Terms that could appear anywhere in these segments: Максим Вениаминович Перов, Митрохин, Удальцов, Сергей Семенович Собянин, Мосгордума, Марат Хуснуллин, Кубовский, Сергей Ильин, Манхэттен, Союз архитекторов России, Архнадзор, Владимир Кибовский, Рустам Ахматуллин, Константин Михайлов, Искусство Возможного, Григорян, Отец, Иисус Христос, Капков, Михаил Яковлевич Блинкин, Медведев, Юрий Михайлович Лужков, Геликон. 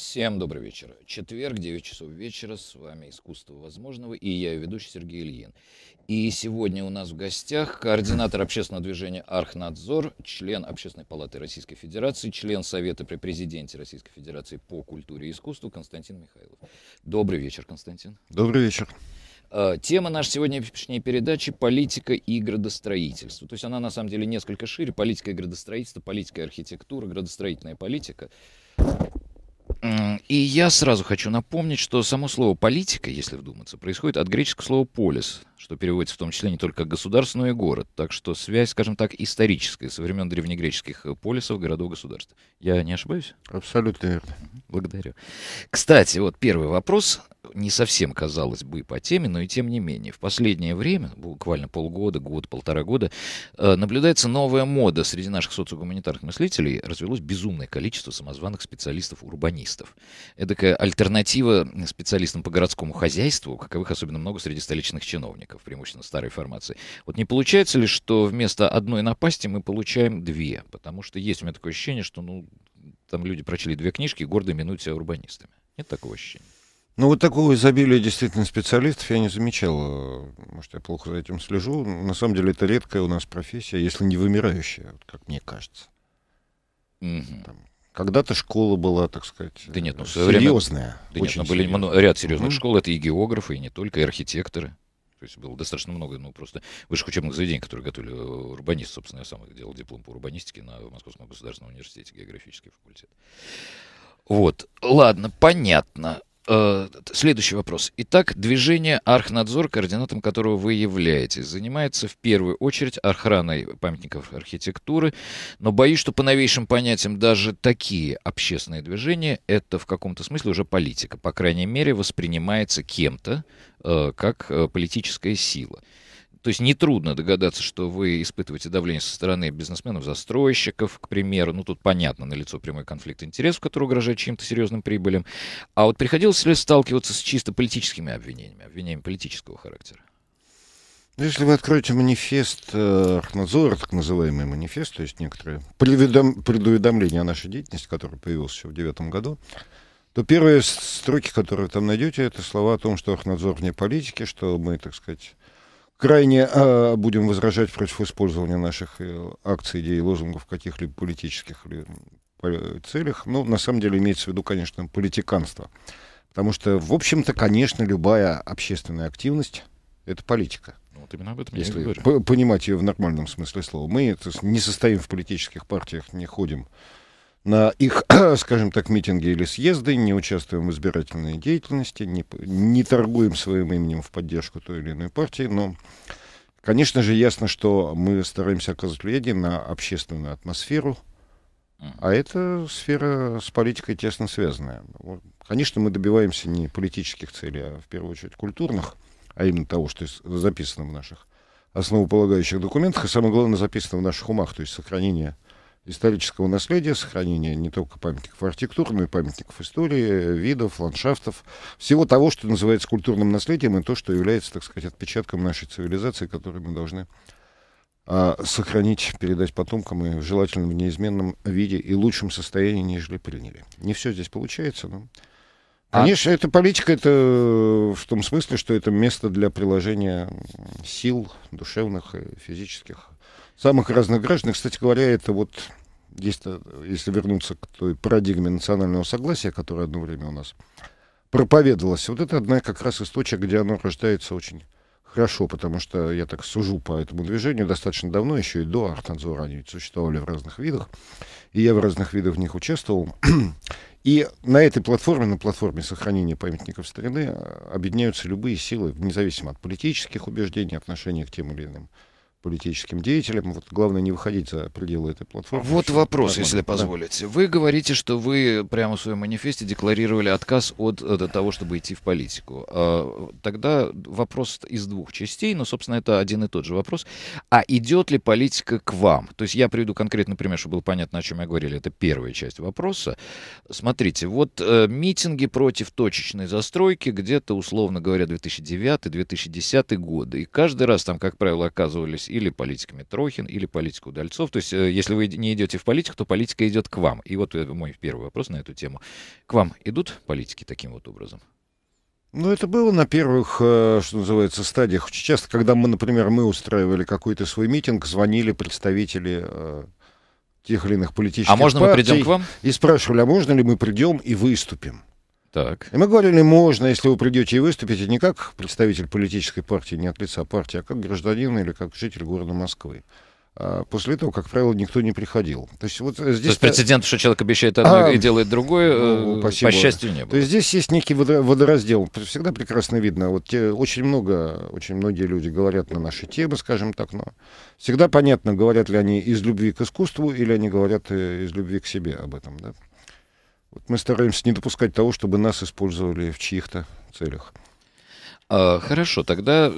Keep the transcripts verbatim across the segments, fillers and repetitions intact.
Всем добрый вечер. Четверг, девять часов вечера. С вами «Искусство возможного» и я, ведущий Сергей Ильин. И сегодня у нас в гостях координатор общественного движения «Архнадзор», член Общественной палаты Российской Федерации, член Совета при президенте Российской Федерации по культуре и искусству Константин Михайлов. Добрый вечер, Константин. Добрый вечер. Тема нашей сегодняшней передачи — политика и градостроительство. То есть она на самом деле несколько шире. Политика и градостроительство, политика и архитектура, градостроительная политика. И я сразу хочу напомнить, что само слово «политика», если вдуматься, происходит от греческого слова «полис», что переводится в том числе не только «государство», но и «город». Так что связь, скажем так, историческая, со времен древнегреческих полисов, городов-государств. Я не ошибаюсь? Абсолютно верно. Благодарю. Кстати, вот первый вопрос, не совсем, казалось бы, по теме, но и тем не менее. В последнее время, буквально полгода, год, полтора года, наблюдается новая мода среди наших социогуманитарных мыслителей. Развелось безумное количество самозваных специалистов-урбанистов. Эдакая альтернатива специалистам по городскому хозяйству, каковых особенно много среди столичных чиновников, преимущественно старой формации. Вот не получается ли, что вместо одной напасти мы получаем две? Потому что есть у меня такое ощущение, что ну, там люди прочли две книжки и гордо минуют себя урбанистами. Нет такого ощущения? Ну, вот такого изобилия действительно специалистов я не замечал. Может, я плохо за этим слежу. На самом деле, это редкая у нас профессия, если не вымирающая, вот как мне кажется. Mm-hmm. Когда-то школа была, так сказать, да нет, ну, серьезная. Да очень нет, были серьезная. Ряд серьезных mm-hmm. школ. Это и географы, и не только, и архитекторы. То есть было достаточно много, ну, просто высших учебных заведений, которые готовили урбанистов. Собственно, я сам делал диплом по урбанистике на Московском государственном университете, географический факультет. Вот. Ладно, понятно. Следующий вопрос. Итак, движение «Архнадзор», координатом которого вы являетесь, занимается в первую очередь охраной памятников архитектуры, но боюсь, что по новейшим понятиям даже такие общественные движения — это в каком-то смысле уже политика, по крайней мере, воспринимается кем-то э, как политическая сила. То есть нетрудно догадаться, что вы испытываете давление со стороны бизнесменов-застройщиков, к примеру. Ну, тут понятно, налицо прямой конфликт интересов, который угрожает чьим-то серьезным прибылям. А вот приходилось ли сталкиваться с чисто политическими обвинениями, обвинениями политического характера? Если вы откроете манифест Архнадзора, так называемый манифест, то есть некоторые предуведомления о нашей деятельности, который появился еще в девятом году, то первые строки, которые вы там найдете, это слова о том, что Архнадзор вне политики, что мы, так сказать... Крайне э, будем возражать против использования наших э, акций, идей и лозунгов в каких-либо политических ли, по, целях. Но на самом деле имеется в виду, конечно, политиканство. Потому что, в общем-то, конечно, любая общественная активность — это политика. Вот именно об этом я и говорю. Понимать ее в нормальном смысле слова. Мы не состоим в политических партиях, не ходим на их, скажем так, митинги или съезды, не участвуем в избирательной деятельности, не, не торгуем своим именем в поддержку той или иной партии, но, конечно же, ясно, что мы стараемся оказывать влияние на общественную атмосферу, а эта сфера с политикой тесно связанная. Конечно, мы добиваемся не политических целей, а в первую очередь культурных, а именно того, что записано в наших основополагающих документах, и самое главное, записано в наших умах, то есть сохранение исторического наследия, сохранения не только памятников архитектуры, но и памятников истории, видов, ландшафтов, всего того, что называется культурным наследием, и то, что является, так сказать, отпечатком нашей цивилизации, который мы должны а, сохранить, передать потомкам и в желательном, неизменном виде и лучшем состоянии, нежели приняли. Не все здесь получается, но... Конечно, а... эта политика, это в том смысле, что это место для приложения сил душевных и физических, самых разных граждан. Кстати говоря, это вот, если вернуться к той парадигме национального согласия, которая одно время у нас проповедовалась, вот это одна как раз из точек, где оно рождается очень хорошо, потому что я так сужу по этому движению достаточно давно, еще и до Архнадзора, они существовали в разных видах, и я в разных видах в них участвовал. И на этой платформе, на платформе сохранения памятников старины, объединяются любые силы, независимо от политических убеждений, отношения к тем или иным политическим деятелям. Вот главное не выходить за пределы этой платформы. Вот вопрос, возможно, если позволите. Да. Вы говорите, что вы прямо в своем манифесте декларировали отказ от, от того, чтобы идти в политику. Тогда вопрос из двух частей, но, собственно, это один и тот же вопрос. А идет ли политика к вам? То есть я приведу конкретный пример, чтобы было понятно, о чем я говорил. Это первая часть вопроса. Смотрите, вот митинги против точечной застройки где-то, условно говоря, две тысячи девятый — две тысячи десятый годы. И каждый раз там, как правило, оказывались или политик Митрохин, или политик Удальцов. То есть, если вы не идете в политику, то политика идет к вам. И вот мой первый вопрос на эту тему. К вам идут политики таким вот образом? Ну, это было на первых, что называется, стадиях. Очень часто, когда мы, например, мы устраивали какой-то свой митинг, звонили представители тех или иных политических партий. А можно мы придем к вам? И спрашивали, а можно ли мы придем и выступим? Так. И мы говорили, можно, если вы придете и выступите не как представитель политической партии, не от лица партии, а как гражданин или как житель города Москвы. А после этого, как правило, никто не приходил. То есть, вот здесь... То есть прецедент, что человек обещает одно а, и делает другое, ну, по счастью, не было. То есть здесь есть некий водораздел. Всегда прекрасно видно. Вот те, очень много, очень многие люди говорят на наши темы, скажем так, но всегда понятно, говорят ли они из любви к искусству или они говорят из любви к себе об этом, да? Вот мы стараемся не допускать того, чтобы нас использовали в чьих-то целях. А, хорошо, тогда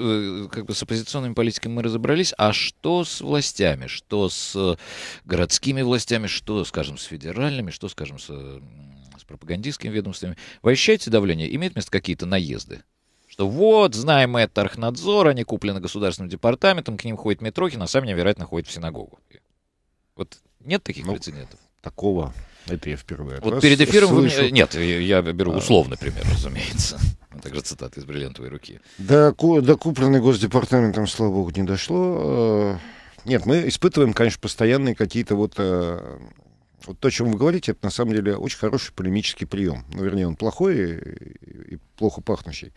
как бы с оппозиционными политиками мы разобрались. А что с властями? Что с городскими властями? Что, скажем, с федеральными? Что, скажем, с, с пропагандистскими ведомствами? Вы ощущаете давление? Имеют место какие-то наезды? Что вот, знаем мы, это Архнадзор, они куплены государственным департаментом, к ним ходит Митрохин, а сами, невероятно, ходят в синагогу. Вот нет таких ну, прецедентов? Такого... Это я впервые. Вот перед эфиром слышу... вы... Нет, я беру условный пример, разумеется. Также цитаты из бриллиантовой руки. До, до купленной Госдепартаментом, слава богу, не дошло. Нет, мы испытываем, конечно, постоянные какие-то вот... Вот то, о чем вы говорите, это на самом деле очень хороший полемический прием. Ну, вернее, он плохой и плохо пахнущий.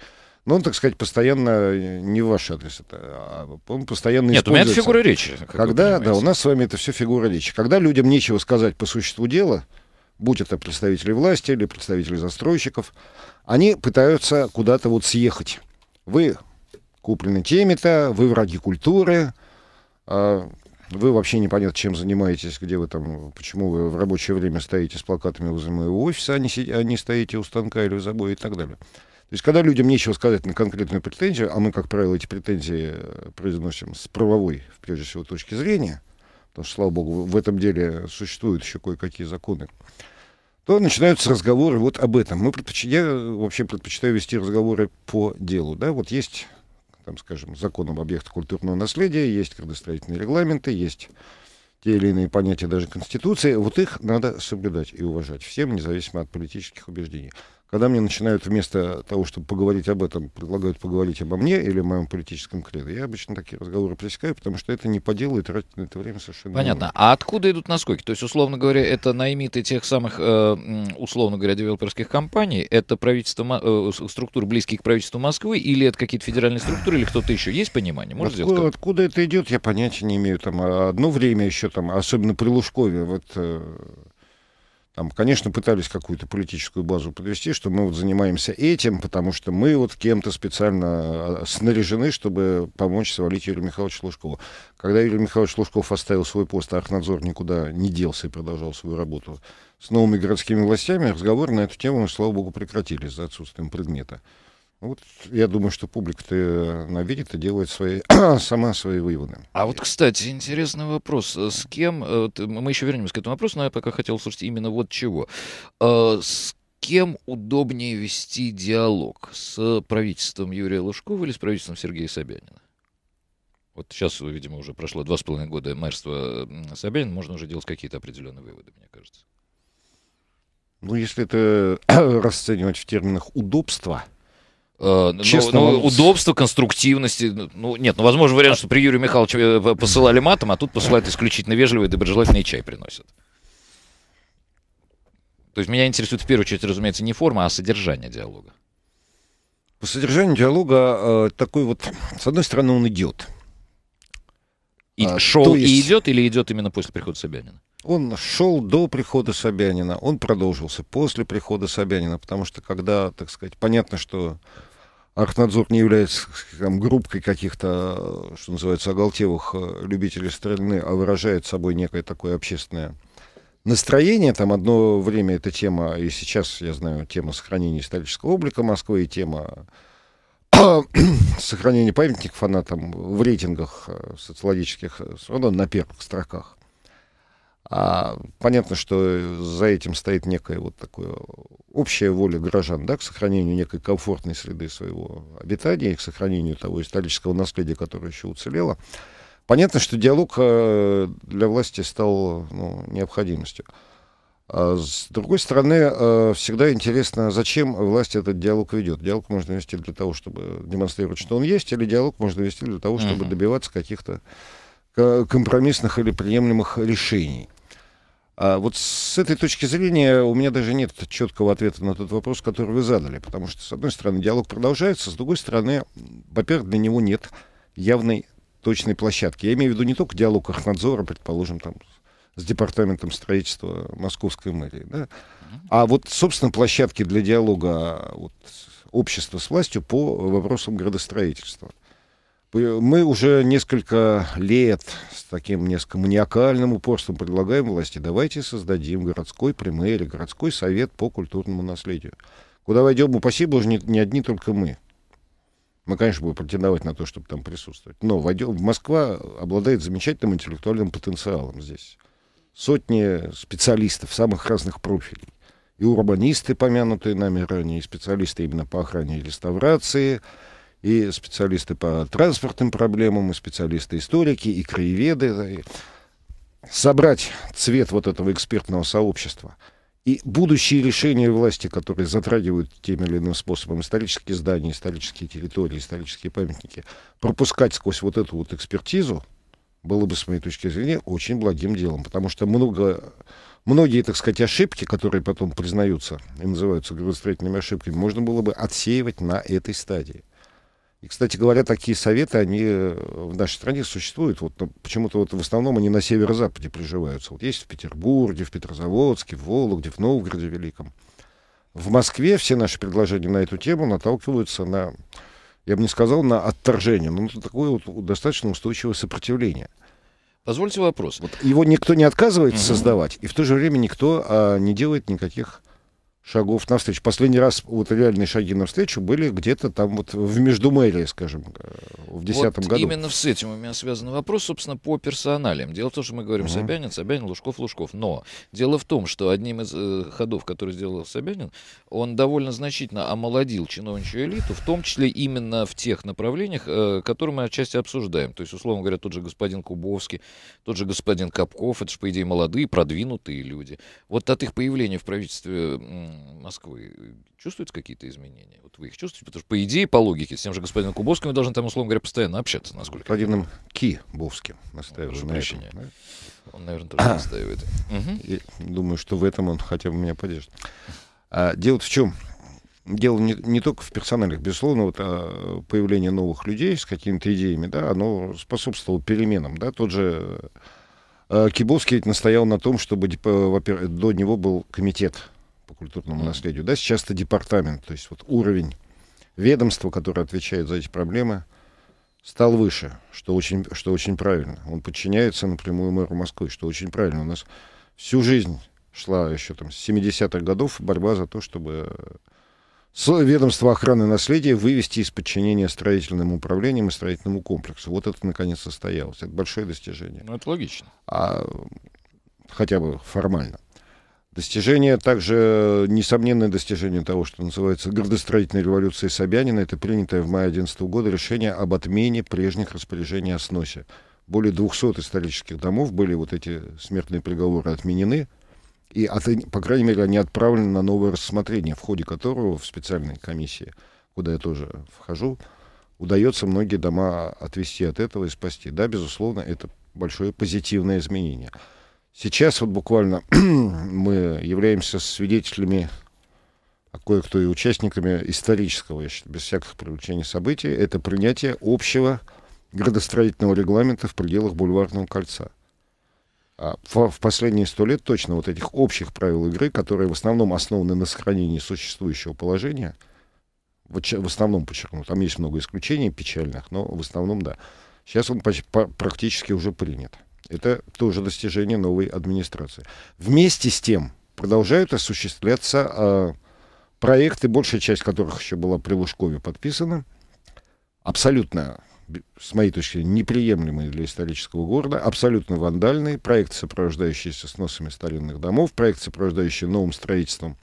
Но он, так сказать, постоянно не в ваш адрес. Это, а он постоянно Нет, у меня это фигура речи. Когда, да, у нас с вами это все фигура речи. Когда людям нечего сказать по существу дела, будь это представители власти или представители застройщиков, они пытаются куда-то вот съехать. Вы куплены теми-то, вы враги культуры, а вы вообще непонятно, чем занимаетесь, где вы там, почему вы в рабочее время стоите с плакатами возле моего офиса, а не, а не стоите у станка или у забоя и так далее. То есть, когда людям нечего сказать на конкретную претензию, а мы, как правило, эти претензии произносим с правовой, прежде всего, точки зрения, потому что, слава богу, в этом деле существуют еще кое-какие законы, то начинаются разговоры вот об этом. Мы предпоч... Я вообще предпочитаю вести разговоры по делу. Да? Вот есть, там, скажем, закон об объектах культурного наследия, есть градостроительные регламенты, есть те или иные понятия даже Конституции. Вот их надо соблюдать и уважать всем, независимо от политических убеждений. Когда мне начинают вместо того, чтобы поговорить об этом, предлагают поговорить обо мне или о моем политическом кредо, я обычно такие разговоры пресекаю, потому что это не по делу и тратить на это время совершенно... Понятно. А откуда идут наскоки? То есть, условно говоря, это наймиты тех самых, условно говоря, девелоперских компаний, это правительство, структур, близкие к правительству Москвы, или это какие-то федеральные структуры, или кто-то еще? Есть понимание? Может, откуда, сделать откуда это идет, я понятия не имею. Там одно время еще, там, особенно при Лужкове, вот... Там, конечно, пытались какую-то политическую базу подвести, что мы вот занимаемся этим, потому что мы вот кем-то специально снаряжены, чтобы помочь свалить Юрию Михайловичу Лужкову. Когда Юрий Михайлович Лужков оставил свой пост, а Архнадзор никуда не делся и продолжал свою работу с новыми городскими властями, разговор на эту тему, слава богу, прекратились за отсутствием предмета. Вот я думаю, что публика-то навидит и делает свои, сама свои выводы. А вот, кстати, интересный вопрос. С кем... Вот, мы еще вернемся к этому вопросу, но я пока хотел услышать именно вот чего. С кем удобнее вести диалог? С правительством Юрия Лужкова или с правительством Сергея Собянина? Вот сейчас, видимо, уже прошло два с половиной года мэрства Собянина, можно уже делать какие-то определенные выводы, мне кажется. Ну, если это расценивать в терминах удобства... Честно, ну, ну, удобство, конструктивности. Ну, нет, ну, возможно, вариант, что при Юрию Михайловичу посылали матом, а тут посылают исключительно вежливый, доброжелательный чай приносят. То есть меня интересует в первую очередь, разумеется, не форма, а содержание диалога. По содержанию диалога э, такой вот, с одной стороны, он идет. И, а, шел есть... и идет, или идет именно после прихода Собянина? Он шел до прихода Собянина, он продолжился после прихода Собянина, потому что когда, так сказать, понятно, что Архнадзор не является там, группкой каких-то, что называется, оголтевых любителей страны, а выражает собой некое такое общественное настроение. Там одно время эта тема, и сейчас, я знаю, тема сохранения исторического облика Москвы и тема сохранения памятников, она там в рейтингах социологических все равно на первых строках. А понятно, что за этим стоит некая вот такая общая воля горожан, да, к сохранению некой комфортной среды своего обитания, к сохранению того исторического наследия, которое еще уцелело. Понятно, что диалог для власти стал, ну, необходимостью. С другой стороны, всегда интересно, зачем власть этот диалог ведет. Диалог можно вести для того, чтобы демонстрировать, что он есть, или диалог можно вести для того, чтобы добиваться каких-то компромиссных или приемлемых решений. А вот с этой точки зрения у меня даже нет четкого ответа на тот вопрос, который вы задали. Потому что, с одной стороны, диалог продолжается, с другой стороны, во-первых, для него нет явной точной площадки. Я имею в виду не только диалог Архнадзора, предположим, там, с департаментом строительства Московской мэрии, да? А вот, собственно, площадки для диалога вот, общества с властью по вопросам градостроительства. Мы уже несколько лет с таким несколько маниакальным упорством предлагаем власти, давайте создадим городской премьер или городской совет по культурному наследию. Куда войдем, упаси боже, не, не одни только мы. Мы, конечно, будем претендовать на то, чтобы там присутствовать. Но войдем, Москва обладает замечательным интеллектуальным потенциалом здесь. Сотни специалистов самых разных профилей. И урбанисты, помянутые нами ранее, и специалисты именно по охране и реставрации, и специалисты по транспортным проблемам, и специалисты-историки, и краеведы. Собрать цвет вот этого экспертного сообщества и будущие решения власти, которые затрагивают тем или иным способом исторические здания, исторические территории, исторические памятники, пропускать сквозь вот эту вот экспертизу, было бы, с моей точки зрения, очень благим делом. Потому что много, многие, так сказать, ошибки, которые потом признаются и называются градостроительными ошибками, можно было бы отсеивать на этой стадии. И, кстати говоря, такие советы, они в нашей стране существуют. Вот, почему-то вот в основном они на северо-западе приживаются. Вот есть в Петербурге, в Петрозаводске, в Вологде, в Новгороде Великом. В Москве все наши предложения на эту тему наталкиваются на, я бы не сказал, на отторжение, но на такое вот достаточно устойчивое сопротивление. Позвольте вопрос. Вот его никто не отказывается угу. создавать, и в то же время никто а, не делает никаких... шагов навстречу. Последний раз вот реальные шаги навстречу были где-то там вот в междумэрии, скажем, в две тысячи десятом вот году. Именно с этим у меня связан вопрос, собственно, по персоналиям. Дело в том, что мы говорим mm-hmm. Собянин, Собянин, Лужков, Лужков. Но дело в том, что одним из э, ходов, который сделал Собянин, он довольно значительно омолодил чиновничью элиту, в том числе именно в тех направлениях, э, которые мы отчасти обсуждаем. То есть, условно говоря, тот же господин Кубовский, тот же господин Капков, это же, по идее, молодые, продвинутые люди. Вот от их появления в правительстве... Э, Москвы чувствуются какие-то изменения? Вот вы их чувствуете? Потому что, по идее, по логике, с тем же господином Кубовским мы должны там, условно говоря, постоянно общаться, насколько... Господином Кибовским. Прошу прощения. Да? Он, наверное, тоже настаивает. Угу. Думаю, что в этом он хотя бы меня поддержит. А, дело в чем? Дело не, не только в персонале. Безусловно, вот, а, появление новых людей с какими-то идеями, да, оно способствовало переменам. Да? Тот же а, Кибовский настоял на том, чтобы до него был комитет по культурному mm-hmm. наследию, да, сейчас это департамент, то есть вот уровень ведомства, которое отвечает за эти проблемы, стал выше, что очень, что очень правильно. Он подчиняется напрямую мэру Москвы, что очень правильно. У нас всю жизнь шла еще там с семидесятых годов борьба за то, чтобы ведомство охраны наследия вывести из подчинения строительным управлениям и строительному комплексу. Вот это наконец состоялось. Это большое достижение. Ну, это логично. А, хотя бы формально. Достижение, также несомненное достижение того, что называется градостроительной революцией Собянина, это принятое в мае две тысячи одиннадцатого года решение об отмене прежних распоряжений о сносе. Более двухсот исторических домов были вот эти смертные приговоры отменены, и, от, по крайней мере, они отправлены на новое рассмотрение, в ходе которого в специальной комиссии, куда я тоже вхожу, удается многие дома отвести от этого и спасти. Да, безусловно, это большое позитивное изменение. Сейчас вот буквально мы являемся свидетелями, а кое-кто и участниками исторического, я считаю, без всяких привлечений событий, это принятие общего градостроительного регламента в пределах Бульварного кольца. А в, в последние сто лет точно вот этих общих правил игры, которые в основном основаны на сохранении существующего положения, в, в основном, подчеркну, там есть много исключений печальных, но в основном, да, сейчас он почти, по, практически уже принят. Это тоже достижение новой администрации. Вместе с тем продолжают осуществляться э, проекты, большая часть которых еще была при Лужкове подписана. Абсолютно, с моей точки зрения, неприемлемые для исторического города, абсолютно вандальные. Проекты, сопровождающиеся сносами старинных домов, проекты, сопровождающие новым строительством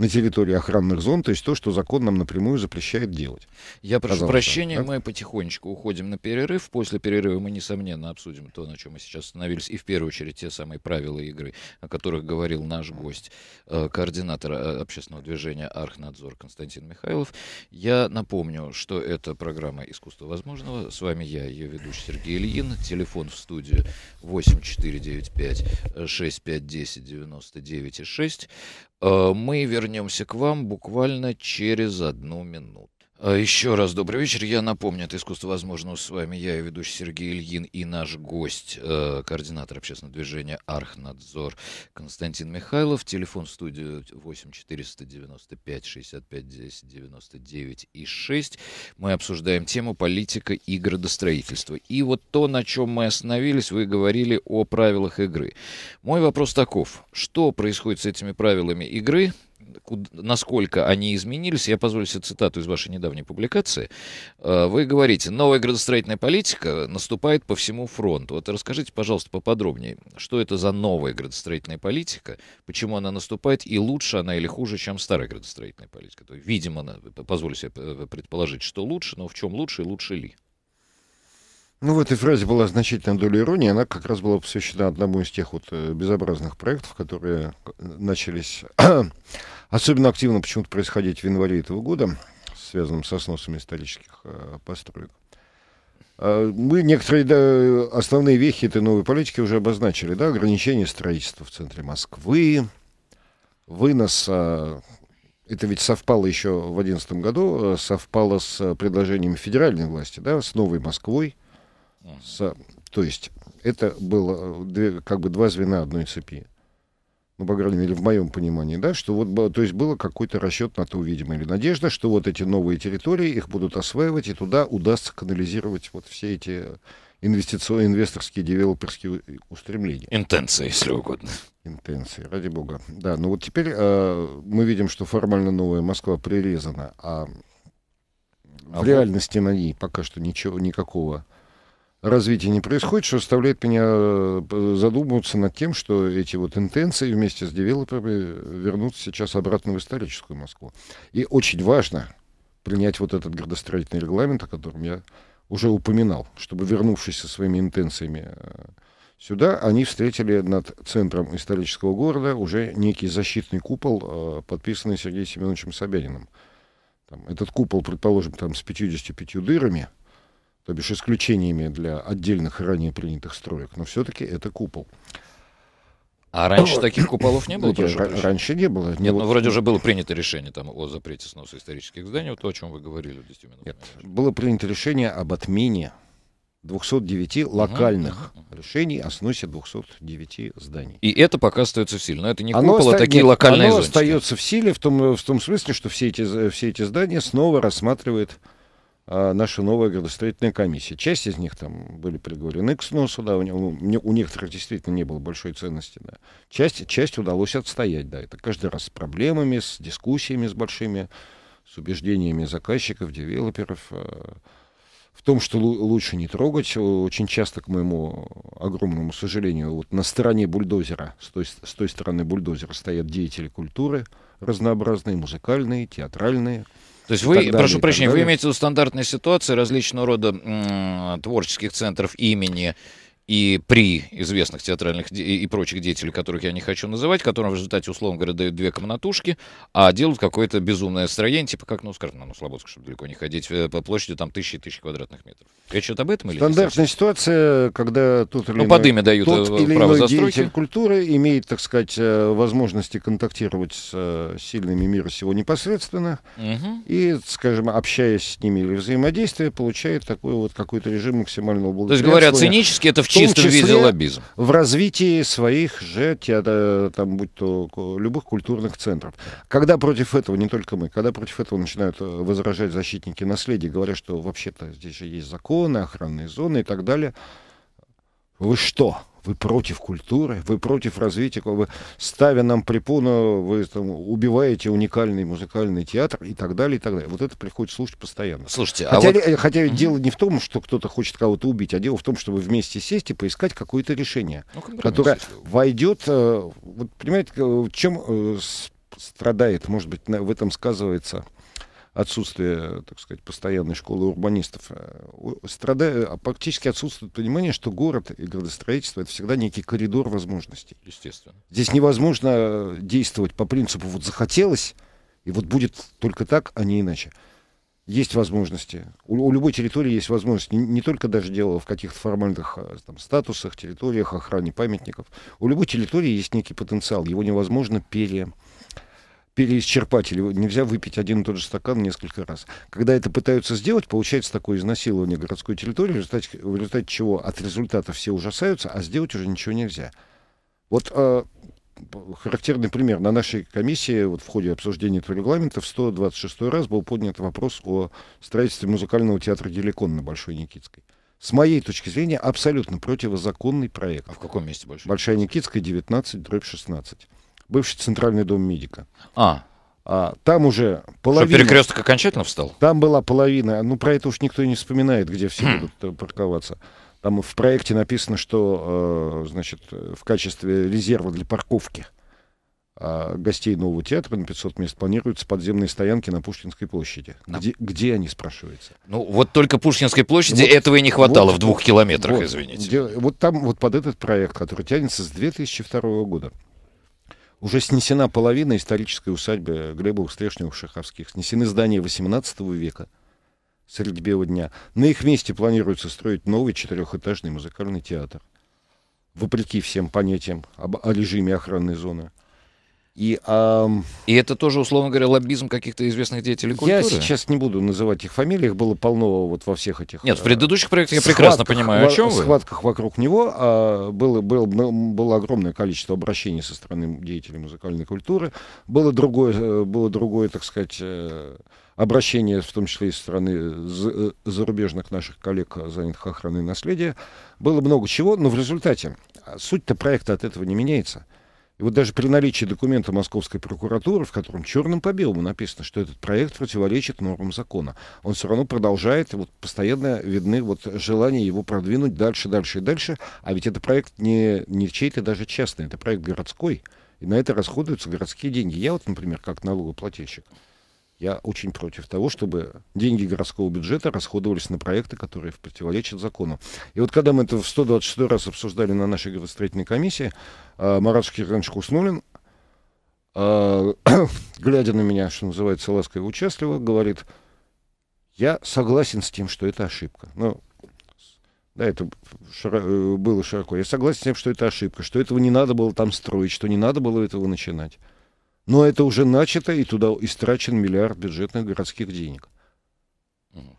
на территории охранных зон, то есть то, что закон нам напрямую запрещает делать. Я прошу Пожалуйста, прощения, да? Мы потихонечку уходим на перерыв. После перерыва мы, несомненно, обсудим то, на чем мы сейчас остановились, и в первую очередь те самые правила игры, о которых говорил наш гость, координатор общественного движения «Архнадзор» Константин Михайлов. Я напомню, что это программа «Искусство возможного». С вами я, ее ведущий Сергей Ильин. Телефон в студию восемь четыре девять пять шесть пять один ноль девять девять шесть. Мы вернемся к вам буквально через одну минуту. Еще раз добрый вечер. Я напомню, это «Искусство возможного». С вами я, и ведущий Сергей Ильин, и наш гость, координатор общественного движения «Архнадзор» Константин Михайлов. Телефон в студию восемь четыреста девяносто пять шестьдесят пять десять девяносто девять и шесть. Мы обсуждаем тему политика и градостроительства. И вот то, на чем мы остановились, вы говорили о правилах игры. Мой вопрос таков. Что происходит с этими правилами игры? Насколько они изменились, я позволю себе цитату из вашей недавней публикации. Вы говорите, новая градостроительная политика наступает по всему фронту. Вот расскажите, пожалуйста, поподробнее, что это за новая градостроительная политика, почему она наступает, и лучше она или хуже, чем старая градостроительная политика. То есть, видимо, позволю себе предположить, что лучше, но в чем лучше и лучше ли? Ну, в этой фразе была значительная доля иронии, она как раз была посвящена одному из тех вот безобразных проектов, которые начались особенно активно почему-то происходить в январе этого года, связанным со сносами исторических э, построек. Э, мы некоторые да, основные вехи этой новой политики уже обозначили, да, ограничение строительства в центре Москвы, вынос, э, это ведь совпало еще в две тысячи одиннадцатом году, э, совпало с предложениями федеральной власти, да, с новой Москвой. С, то есть это было две, как бы два звена одной цепи. Ну, по крайней мере, в моем понимании, да, что вот, то есть было какой-то расчет на то, видимо, или надежда, что вот эти новые территории, их будут осваивать, и туда удастся канализировать вот все эти инвестиционные, инвесторские, девелоперские устремления. Интенции, если угодно. Интенции, ради бога. Да, но вот теперь э, мы видим, что формально новая Москва прирезана, а, а в реальности на ней пока что ничего, никакого развития не происходит, что заставляет меня задумываться над тем, что эти вот интенции вместе с девелоперами вернутся сейчас обратно в историческую Москву. И очень важно принять вот этот градостроительный регламент, о котором я уже упоминал, чтобы, вернувшись со своими интенциями сюда, они встретили над центром исторического города уже некий защитный купол, подписанный Сергеем Семеновичем Собяниным. Там, этот купол, предположим, там, с пятьюдесятью пятью дырами, то бишь исключениями для отдельных ранее принятых строек, но все-таки это купол. А раньше ну, таких куполов не было? Р- раньше не было. Нет, не было. Ну, вроде уже было принято решение там, о запрете сноса исторических зданий, вот то, о чем вы говорили. десять минут. Нет, было принято решение об отмене двухсот девяти локальных угу. решений о сносе двухсот девяти зданий. И это пока остается в силе. Но это не оно купол, оста... а такие Нет, локальные оно зонтики. Остается в силе в том, в том смысле, что все эти, все эти здания снова рассматривает наша новая градостроительная комиссия. Часть из них там были приговорены к сносу, да, у, не, у некоторых действительно не было большой ценности. Да. Часть, часть удалось отстоять, да, это каждый раз с проблемами, с дискуссиями с большими, с убеждениями заказчиков, девелоперов, э, в том, что л- лучше не трогать. Очень часто, к моему огромному сожалению, вот на стороне бульдозера, с той, с той стороны бульдозера стоят деятели культуры разнообразные, музыкальные, театральные. То есть вы, далее, прошу прощения, вы имеете в виду стандартные ситуации различного рода м- творческих центров имени и при известных театральных де- и прочих деятелей, которых я не хочу называть, которым в результате, условно говоря, дают две комнатушки, а делают какое-то безумное строение, типа как, ну, скажем, на Слободск, чтобы далеко не ходить, по площади там тысячи и тысячи квадратных метров. Речь идет об этом или нет? Стандартная ситуация, когда тот или, ну, иной, дают тот или иной деятель культуры имеет, так сказать, возможности контактировать с сильными мира сего непосредственно, угу. и, скажем, общаясь с ними или взаимодействия, получает такой вот какой-то режим максимального благоприятствования. То есть, говоря цинически, это в В чистом виде лоббизм. В развитии своих же театр, там, будь то любых культурных центров. Когда против этого, не только мы, когда против этого начинают возражать защитники наследия, говоря, что вообще-то здесь же есть законы, охранные зоны и так далее. Вы что? Вы против культуры? Вы против развития? Вы, ставя нам препону, вы там, убиваете уникальный музыкальный театр и так далее, и так далее. Вот это приходится слушать постоянно. Слушайте, хотя, а вот... хотя ведь дело не в том, что кто-то хочет кого-то убить, а дело в том, чтобы вместе сесть и поискать какое-то решение, ну, которое войдет... Вот, понимаете, в чем страдает, может быть, в этом сказывается отсутствие, так сказать, постоянной школы урбанистов, страдает, практически отсутствует понимание, что город и градостроительство — это всегда некий коридор возможностей. Естественно. Здесь невозможно действовать по принципу «вот захотелось», и вот будет только так, а не иначе. Есть возможности. У, у любой территории есть возможности. Не, не только даже дело в каких-то формальных там статусах, территориях, охране памятников. У любой территории есть некий потенциал. Его невозможно пере, переисчерпать. Или нельзя выпить один и тот же стакан несколько раз. Когда это пытаются сделать, получается такое изнасилование городской территории, в результате, в результате чего от результата все ужасаются, а сделать уже ничего нельзя. Вот... Характерный пример. На нашей комиссии вот в ходе обсуждения этого регламента в сто двадцать шестой раз был поднят вопрос о строительстве музыкального театра «Геликон» на Большой Никитской. С моей точки зрения, абсолютно противозаконный проект. А в каком месте Большой? Большая Никитская, девятнадцать, дробь шестнадцать. Бывший Центральный дом медика. А. а там уже половина... Что, перекресток окончательно встал? Там была половина. Ну, про это уж никто и не вспоминает, где все хм. будут парковаться. Там в проекте написано, что, значит, в качестве резерва для парковки гостей нового театра на пятьсот мест планируются подземные стоянки на Пушкинской площади. Да. Где, где они, спрашивается? Ну, вот только Пушкинской площади вот, этого и не хватало вот, в двух километрах, вот, извините. Де, вот там, вот под этот проект, который тянется с две тысячи второго года, уже снесена половина исторической усадьбы Глебовых, Стрешневых, Шаховских. Снесены здания восемнадцатого века. Среди белого дня. На их месте планируется строить новый четырехэтажный музыкальный театр. Вопреки всем понятиям об, о режиме охранной зоны. И, а... И это тоже, условно говоря, лоббизм каких-то известных деятелей культуры? Я сейчас не буду называть их фамилии, их было полно вот во всех этих... Нет, в предыдущих проектах я прекрасно понимаю, о чем вы. В схватках вокруг него а, было, было, было огромное количество обращений со стороны деятелей музыкальной культуры. Было другое, было другое, так сказать... обращение, в том числе и со стороны зарубежных наших коллег, занятых охраной наследия. Было много чего, но в результате суть-то проекта от этого не меняется. И вот даже при наличии документа Московской прокуратуры, в котором черным по белому написано, что этот проект противоречит нормам закона, он все равно продолжает, вот постоянно видны вот желания его продвинуть дальше, дальше и дальше. А ведь этот проект не, не чей-то даже частный, это проект городской, и на это расходуются городские деньги. Я вот, например, как налогоплательщик, я очень против того, чтобы деньги городского бюджета расходовались на проекты, которые противоречат закону. И вот когда мы это в сто двадцать шестой раз обсуждали на нашей градостроительной комиссии, Марат Хуснуллин, глядя на меня, что называется, ласково и участливо, говорит: я согласен с тем, что это ошибка. Ну, да, это широ- было широко. Я согласен с тем, что это ошибка, что этого не надо было там строить, что не надо было этого начинать. Но это уже начато, и туда истрачен миллиард бюджетных городских денег.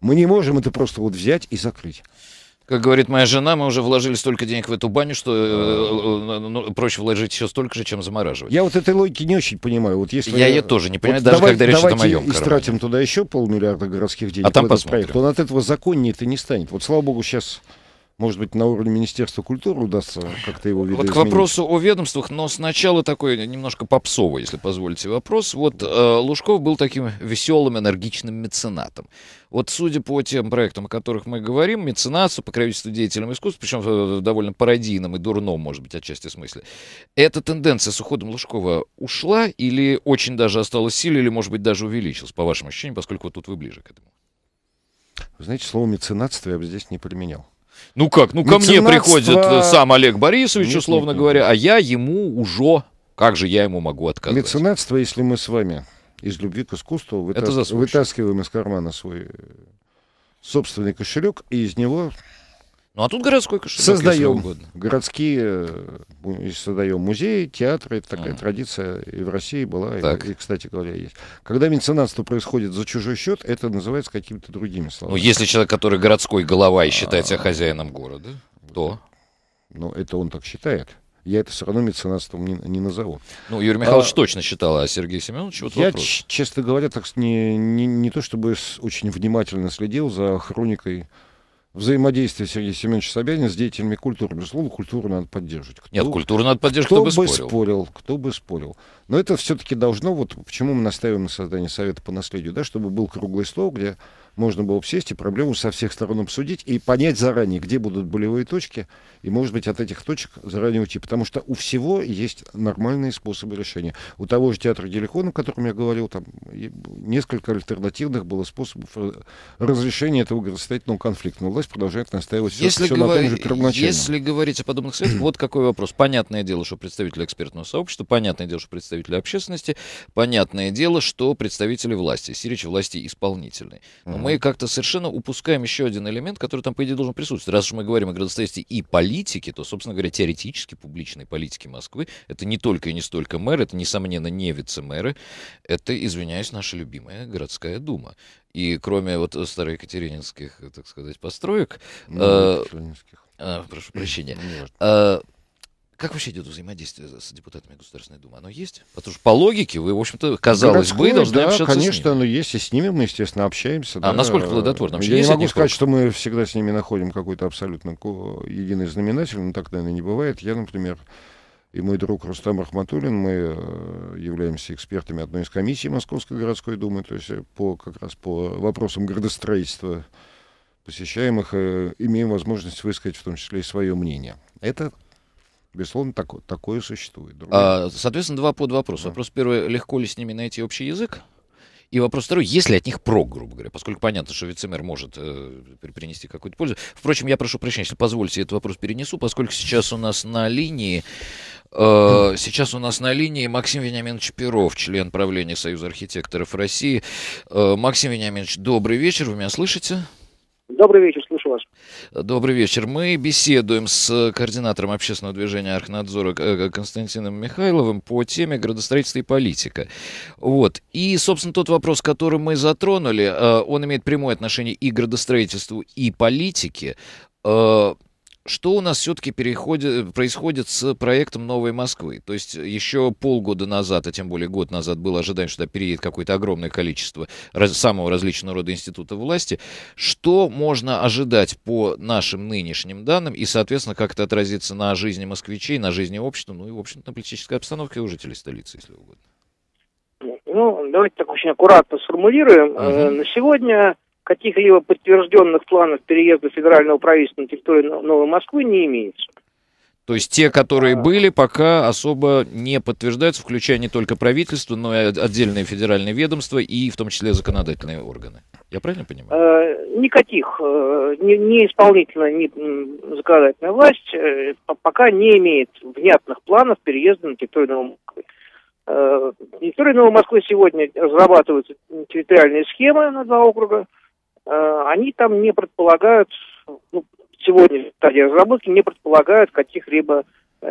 Мы не можем это просто вот взять и закрыть. Как говорит моя жена, мы уже вложили столько денег в эту баню, что э, ну, проще вложить еще столько же, чем замораживать. Я вот этой логики не очень понимаю. Вот если я, я ее тоже не понимаю, вот даже давай, когда речь идет о моем кармане. Истратим туда еще полмиллиарда городских денег, а там посмотрим. Проект, он от этого законнее-то не станет. Вот, слава богу, сейчас... Может быть, на уровне Министерства культуры удастся как-то его видоизменить. Вот к вопросу о ведомствах, но сначала такой немножко попсовый, если позволите, вопрос. Вот э, Лужков был таким веселым, энергичным меценатом. Вот судя по тем проектам, о которых мы говорим, меценатство, покровительство деятелям искусств, причем в довольно пародийном и дурном, может быть, отчасти смысле, эта тенденция с уходом Лужкова ушла или очень даже осталась в силе, или, может быть, даже увеличилась, по вашим ощущениям, поскольку вот тут вы ближе к этому? Вы знаете, слово «меценатство» я бы здесь не применял. Ну как, ну ко мне приходит сам Олег Борисович, условно говоря, а я ему уже, как же я ему могу отказать? Меценатство, если мы с вами из любви к искусству вытас... вытаскиваем из кармана свой собственный кошелек и из него... Ну а тут городской кошелек, создаем городские, создаем музеи, театры, это такая а. традиция и в России была, так. и, и, кстати говоря, есть. Когда меценатство происходит за чужой счет, это называется какими-то другими словами. Ну если человек, который городской голова и считает себя хозяином города, вот то... Ну это он так считает. Я это все равно меценатством не, не назову. Ну Юрий Михайлович а, точно считал, а Сергей Семенович вот я, вопрос. Честно говоря, так не, не, не то чтобы очень внимательно следил за хроникой взаимодействие Сергея Семеновича Собянина с деятелями культуры. Безусловно, культуру надо поддерживать. Кто, Нет, культуру надо поддерживать, кто, кто бы спорил. спорил. Кто бы спорил. Но это все-таки должно, вот почему мы настаиваем на создании Совета по наследию, да, чтобы был круглый стол, где можно было сесть и проблему со всех сторон обсудить и понять заранее, где будут болевые точки, и, может быть, от этих точек заранее уйти. Потому что у всего есть нормальные способы решения. У того же театра Геликона, о котором я говорил, там несколько альтернативных было способов разрешения этого государственного конфликта. Но власть продолжает настаивать все, все на том же первоначально. Если говорить о подобных советах, вот какой вопрос. Понятное дело, что представители экспертного сообщества, понятное дело, что представители общественности, понятное дело, что представители власти, сирич власти исполнительной. Но мы как-то совершенно упускаем еще один элемент, который там, по идее, должен присутствовать. Раз уж мы говорим о градостроительстве и политике, то, собственно говоря, теоретически публичной политики Москвы это не только и не столько мэр, это, несомненно, не вице-мэры, это, извиняюсь, наша любимая городская дума. И кроме вот староекатерининских, так сказать, построек... Ну, э, э, прошу прощения. Э, как вообще идет взаимодействие с депутатами Государственной Думы? Оно есть? Потому что по логике вы, в общем-то, казалось Городской, бы, должны да, общаться конечно, с ними. Конечно, оно есть, и с ними мы, естественно, общаемся. А да. насколько плодотворно? Я не могу сказать, что мы всегда с ними находим какой-то абсолютно единый знаменатель, но так, наверное, не бывает. Я, например... И мой друг Рустам Ахматуллин, мы являемся экспертами одной из комиссий Московской городской думы, то есть по, как раз по вопросам градостроительства посещаем их, имеем возможность высказать в том числе и свое мнение. Это, безусловно, так, такое существует. А, соответственно, два подвопроса. Да. Вопрос первый, легко ли с ними найти общий язык? И вопрос второй, есть ли от них прок, грубо говоря, поскольку понятно, что вице-мэр может э, принести какую-то пользу. Впрочем, я прошу прощения, если позволите, этот вопрос перенесу, поскольку сейчас у нас на линии э, сейчас у нас на линии Максим Вениаминович Перов, член правления Союза архитекторов России. Э, Максим Вениаминович, добрый вечер, вы меня слышите? Добрый вечер, слышу вас. Добрый вечер. Мы беседуем с координатором общественного движения Архнадзора Константином Михайловым по теме градостроительства и политика. Вот. И, собственно, тот вопрос, который мы затронули, он имеет прямое отношение и к градостроительству, и политике. Что у нас все-таки происходит с проектом «Новой Москвы»? То есть еще полгода назад, а тем более год назад, было ожидание, что туда переедет какое-то огромное количество раз, самого различного рода институтов власти. Что можно ожидать по нашим нынешним данным и, соответственно, как это отразится на жизни москвичей, на жизни общества, ну и, в общем-то, на политической обстановке у жителей столицы, если угодно? Ну, давайте так очень аккуратно сформулируем. Uh-huh. На сегодня... Каких-либо подтвержденных планов переезда федерального правительства на территорию Новой Москвы не имеется. То есть те, которые а... были, пока особо не подтверждаются, включая не только правительство, но и отдельные федеральные ведомства и в том числе законодательные органы. Я правильно понимаю? А, никаких. Ни, ни исполнительная, ни законодательная власть пока не имеет внятных планов переезда на территорию Новой Москвы. На территории Новой Москвы сегодня разрабатываются территориальные схемы на два округа. Они там не предполагают, ну, сегодня в стадии разработки не предполагают каких-либо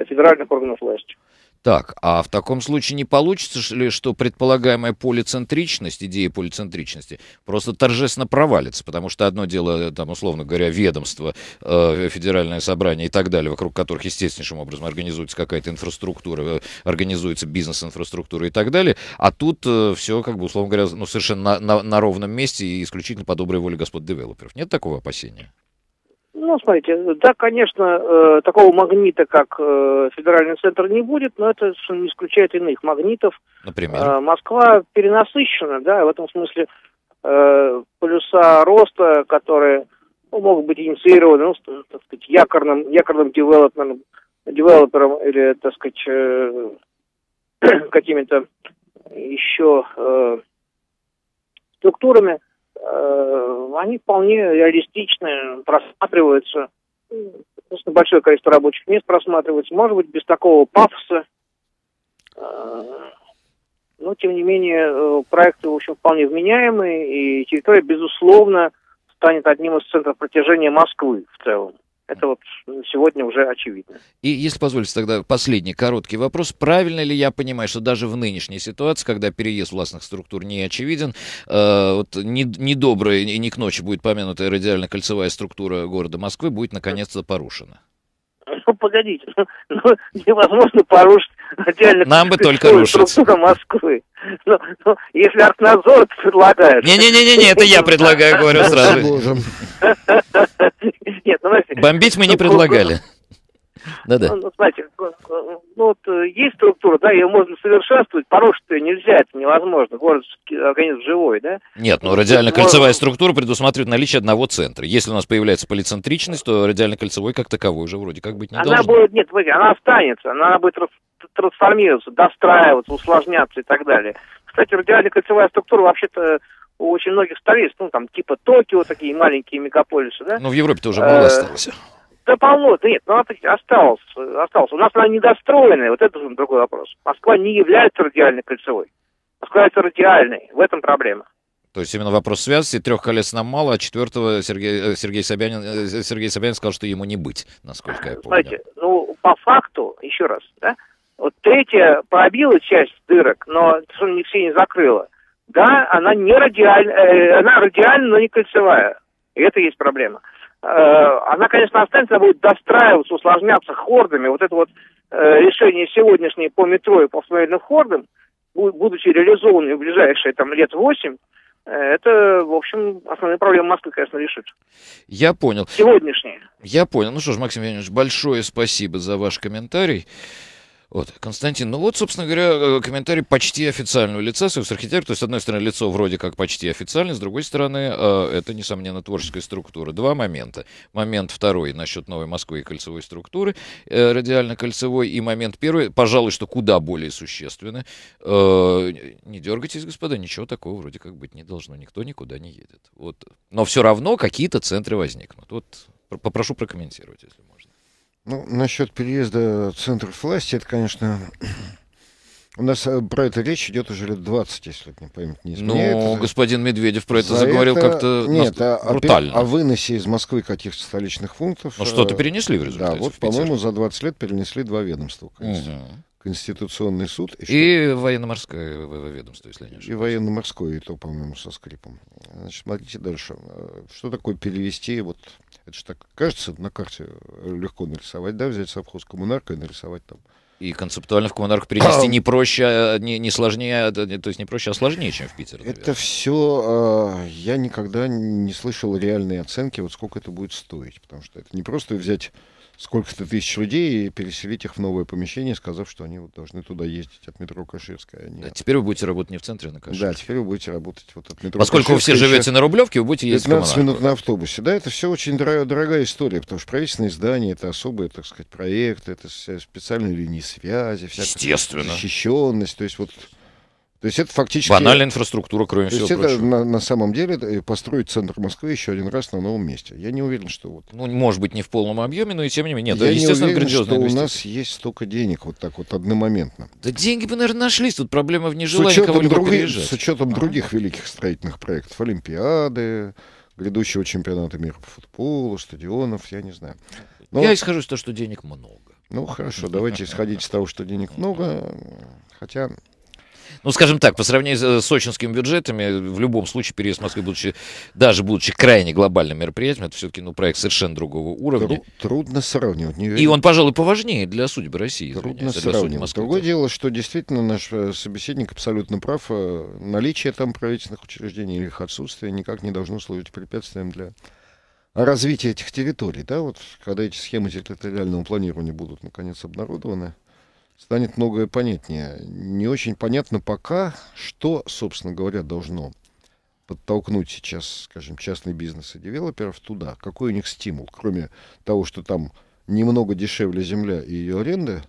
федеральных органов власти. Так, а в таком случае не получится ли, что предполагаемая полицентричность, идея полицентричности, просто торжественно провалится, потому что одно дело, там, условно говоря, ведомство, э, федеральное собрание и так далее, вокруг которых естественнейшим образом организуется какая-то инфраструктура, организуется бизнес-инфраструктура и так далее, а тут э, все, как бы, условно говоря, ну, совершенно на, на, на ровном месте и исключительно по доброй воле господ девелоперов. Нет такого опасения? Ну, смотрите, да, конечно, э, такого магнита, как э, федеральный центр, не будет, но это не исключает иных магнитов. Например? Э, Москва перенасыщена, да, в этом смысле э, полюса роста, которые ну, могут быть инициированы, ну, так сказать, якорным, якорным девелопером, девелопером или, так сказать, э, какими-то еще э, структурами. Они вполне реалистичны, просматриваются, большое количество рабочих мест просматривается, может быть, без такого пафоса, но, тем не менее, проекты, в общем, вполне вменяемые, и территория, безусловно, станет одним из центров притяжения Москвы в целом. Это вот сегодня уже очевидно. И, если позволите, тогда последний короткий вопрос. Правильно ли я понимаю, что даже в нынешней ситуации, когда переезд властных структур не очевиден, э, вот недобрая и не к ночи будет помянутая радиально-кольцевая структура города Москвы будет наконец-то порушена? Ну, погодите, ну, невозможно порушить радиально-кольцевую структуру Москвы. Ну, ну, если Архнадзор предлагает... Не-не-не, это я предлагаю, говорю сразу. Бомбить мы не предлагали. Да, да. Ну, знаете, ну, вот есть структура, да, ее можно совершенствовать, порушить ее нельзя, это невозможно, город, организм живой, да? Нет, но ну, радиально-кольцевая можно... структура предусматривает наличие одного центра. Если у нас появляется полицентричность, то радиально-кольцевой как таковой уже вроде как быть не она должна. Будет, нет, она останется, она будет трансформироваться, достраиваться, усложняться и так далее. Кстати, радиально-кольцевая структура вообще-то у очень многих столиц, ну, там, типа Токио, такие маленькие мегаполисы, да? Ну, в Европе-то уже мало осталось. Да полно, да нет, ну она осталась, осталась. У нас она недостроенная, вот это уже другой вопрос. Москва не является радиальной кольцевой. Москва является радиальной, в этом проблема. То есть именно вопрос связи, трех колец нам мало, а четвертого Сергей, Сергей, Собянин, Сергей Собянин сказал, что ему не быть, насколько я помню. Знаете, ну по факту, еще раз, да, вот третья пробила часть дырок, но не все не закрыла. Да, она не радиальная, она радиальная, но не кольцевая. И это и есть проблема. Она, конечно, останется, она будет достраиваться, усложняться хордами. Вот это вот э, решение сегодняшнее по метро и по автомобильным хордам, будучи реализованными в ближайшие там, лет восемь, э, это, в общем, основные проблемы Москвы, конечно, решит. Я понял. Сегодняшние. Я понял. Ну что ж, Максим Вениаминович, большое спасибо за ваш комментарий. Вот, Константин, ну вот, собственно говоря, комментарий почти официального лица, Союз архитекторов, то есть, с одной стороны, лицо вроде как почти официальное, с другой стороны, это, несомненно, творческая структура. Два момента. Момент второй насчет Новой Москвы и кольцевой структуры, радиально-кольцевой, и момент первый, пожалуй, что куда более существенный. Не дергайтесь, господа, ничего такого вроде как быть не должно, никто никуда не едет. Вот. Но все равно какие-то центры возникнут. Вот попрошу прокомментировать, если можно. Ну, насчет переезда центров власти, это, конечно, у нас про это речь идет уже лет двадцать, если не память не изменяет. Ну, господин Медведев про это За заговорил это... как-то Нет, а, брутально. О выносе из Москвы каких-то столичных функтов. Ну, что-то перенесли в результате. Да, вот, по-моему, за двадцать лет перенесли два ведомства. Угу. Конституционный суд. И, и военно-морское ведомство, если я не ошибаюсь. И военно-морское, и то, по-моему, со скрипом. Значит, смотрите дальше. Что такое перевести вот... Это же так кажется, на карте легко нарисовать, да, взять совхоз коммунарка и нарисовать там. И концептуально в коммунарку перенести не проще, не, не сложнее, то есть не проще, а сложнее, чем в Питере. Это наверное. все, я никогда не слышал реальные оценки, вот сколько это будет стоить, потому что это не просто взять сколько-то тысяч людей и переселить их в новое помещение, сказав, что они вот должны туда ездить от метро Каширская. А да, теперь вы будете работать не в центре, а на Каширской. Да, теперь вы будете работать вот от метро Поскольку Каширская. Поскольку вы все живете на Рублевке, вы будете ездить в коммунарку. пятнадцать минут на автобусе. Да, это все очень дорогая, дорогая история, потому что правительственные здания, это особые, так сказать, проекты, это специальные линии связи, всякая защищенность, то есть вот... То есть это фактически... Банальная инфраструктура, кроме всего прочего. То есть это на, на самом деле построить центр Москвы еще один раз на новом месте. Я не уверен, что... вот. Ну, может быть, не в полном объеме, но и тем не менее. Нет, я да, естественно, не уверен, что у нас есть столько денег вот так вот одномоментно. Да деньги бы, наверное, нашлись. Тут проблема в нежелании кого-либо переезжать. С учетом а? других великих строительных проектов. Олимпиады, грядущего чемпионата мира по футболу, стадионов, я не знаю. Но... Я исхожу из того, что денег много. Ну, хорошо, давайте исходить из того, что денег много. Хотя... Ну, скажем так, по сравнению с сочинскими бюджетами, в любом случае переезд Москвы, будучи, даже будучи крайне глобальным мероприятием, это все-таки ну, проект совершенно другого уровня. Трудно сравнивать. И он, пожалуй, поважнее для судьбы России. Трудно сравнивать. Другое дело, что действительно наш собеседник абсолютно прав. Наличие там правительственных учреждений или их отсутствие никак не должно служить препятствием для развития этих территорий. Да? Вот, когда эти схемы территориального планирования будут, наконец, обнародованы, станет многое понятнее. Не очень понятно пока, что, собственно говоря, должно подтолкнуть сейчас, скажем, частный бизнес и девелоперов туда. Какой у них стимул, кроме того, что там немного дешевле земля и ее аренда,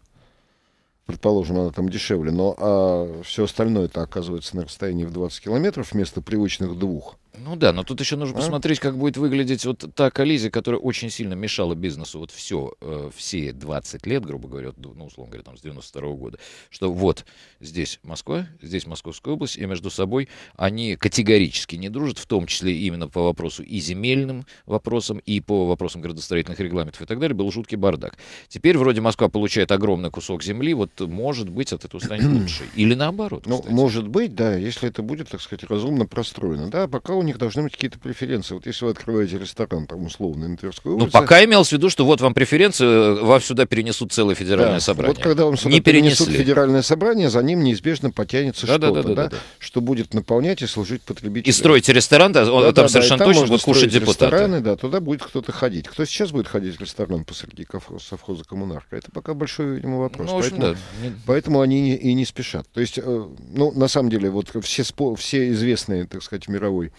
предположим, она там дешевле, но а все остальное это оказывается на расстоянии в двадцать километров вместо привычных двух. Ну да, но тут еще нужно а? посмотреть, как будет выглядеть вот та коллизия, которая очень сильно мешала бизнесу вот все, э, все двадцать лет, грубо говоря, ну, условно говоря, там, с девяносто второго года, что вот здесь Москва, здесь Московская область, и между собой они категорически не дружат, в том числе именно по вопросу и земельным вопросам, и по вопросам градостроительных регламентов и так далее, был жуткий бардак. Теперь вроде Москва получает огромный кусок земли, вот может быть от этого станет лучше, или наоборот. Ну, может быть, да, если это будет, так сказать, разумно простроено, да, пока у них должны быть какие-то преференции. Вот если вы открываете ресторан, там, условно, на Тверской улице... Ну, пока имелось в виду, что вот вам преференции, вам сюда перенесут целое федеральное да. собрание. Вот когда вам сюда не перенесут федеральное собрание, за ним неизбежно потянется да, что-то, да, да, да, да, да, что будет наполнять и служить потребителям. И строите ресторан, да, да, там да, совершенно да, там точно будут кушать депутаты. Рестораны, да, туда будет кто-то ходить. Кто сейчас будет ходить в ресторан посреди совхоза «Коммунарка», это пока большой, видимо, вопрос. Ну, общем, поэтому, да. поэтому они не, и не спешат. То есть, ну, на самом деле, вот все, спо, все известные, так сказать, мировой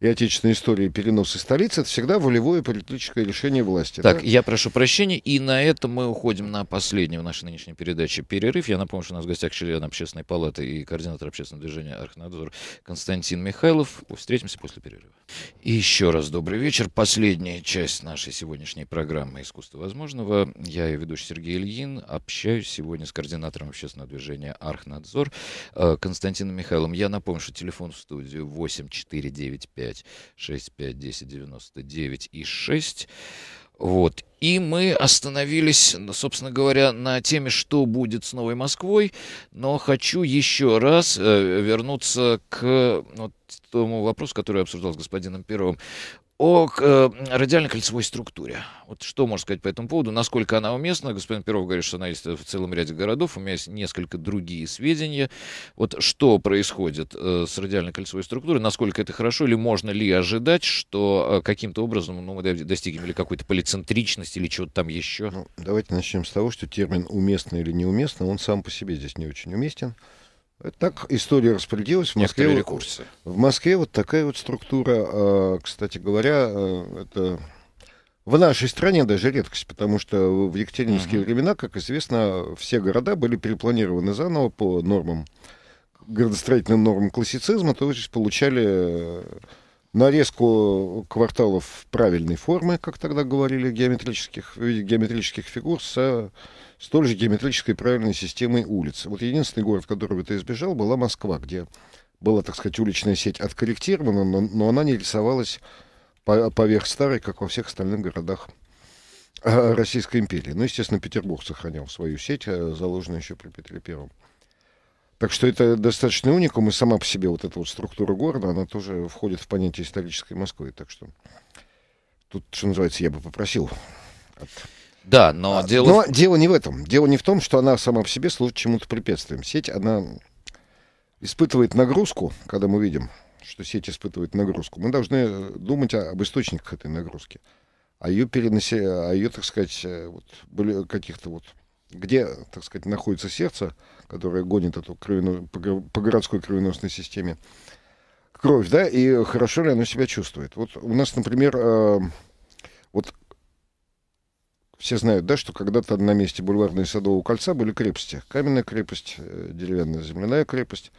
и отечественной истории переносы столиц — это всегда волевое политическое решение власти. Так, да? Я прошу прощения, и на этом мы уходим на последний в нашей нынешней передаче перерыв. Я напомню, что у нас в гостях член Общественной палаты и координатор общественного движения «Архнадзор» Константин Михайлов. Встретимся после перерыва. И еще раз добрый вечер. Последняя часть нашей сегодняшней программы «Искусство возможного». Я ее ведущий Сергей Ильин. Общаюсь сегодня с координатором общественного движения «Архнадзор» Константином Михайловым. Я напомню, что телефон в студию восемь четыре девять пять шесть пять десять девяносто девять и шесть. Вот. И мы остановились, собственно говоря, на теме, что будет с Новой Москвой, но хочу еще раз вернуться к вот тому вопросу, который я обсуждал с господином Перовым, о радиально-кольцевой структуре. Вот что можно сказать по этому поводу, насколько она уместна? Господин Перов говорит, что она есть в целом ряде городов, у меня есть несколько другие сведения. Вот что происходит с радиально-кольцевой структурой, насколько это хорошо, или можно ли ожидать, что каким-то образом ну, мы достигнем или какой-то полицентричности, или чего-то там еще? Ну, давайте начнем с того, что термин «уместно» или «неуместно», он сам по себе здесь не очень уместен. Так история распределилась в Москве. В Москве вот такая вот структура, кстати говоря, это в нашей стране даже редкость, потому что в екатерининские uh-huh. времена, как известно, все города были перепланированы заново по нормам, градостроительным нормам классицизма, то есть получали нарезку кварталов правильной формы, как тогда говорили, геометрических, в виде геометрических фигур с столь же геометрической правильной системой улиц. Вот единственный город, которого это избежал, была Москва, где была, так сказать, уличная сеть откорректирована, но, но она не рисовалась поверх старой, как во всех остальных городах Российской империи. Ну, естественно, Петербург сохранял свою сеть, заложенную еще при Петре Первом. Так что это достаточно уникум, и сама по себе вот эта вот структура города, она тоже входит в понятие исторической Москвы. Так что тут, что называется, я бы попросил. От... Да, но, а, дело... но дело не в этом. Дело не в том, что она сама по себе служит чему-то препятствием. Сеть, она испытывает нагрузку, когда мы видим, что сеть испытывает нагрузку. Мы должны думать о, об источниках этой нагрузки, о ее переносе, о ее, так сказать, вот, каких-то вот... где, так сказать, находится сердце, которое гонит эту кровено... по городской кровеносной системе кровь, да, и хорошо ли оно себя чувствует. Вот у нас, например, э, вот все знают, да, что когда-то на месте бульварного и Садового кольца были крепости. Каменная крепость, деревянная земляная крепость,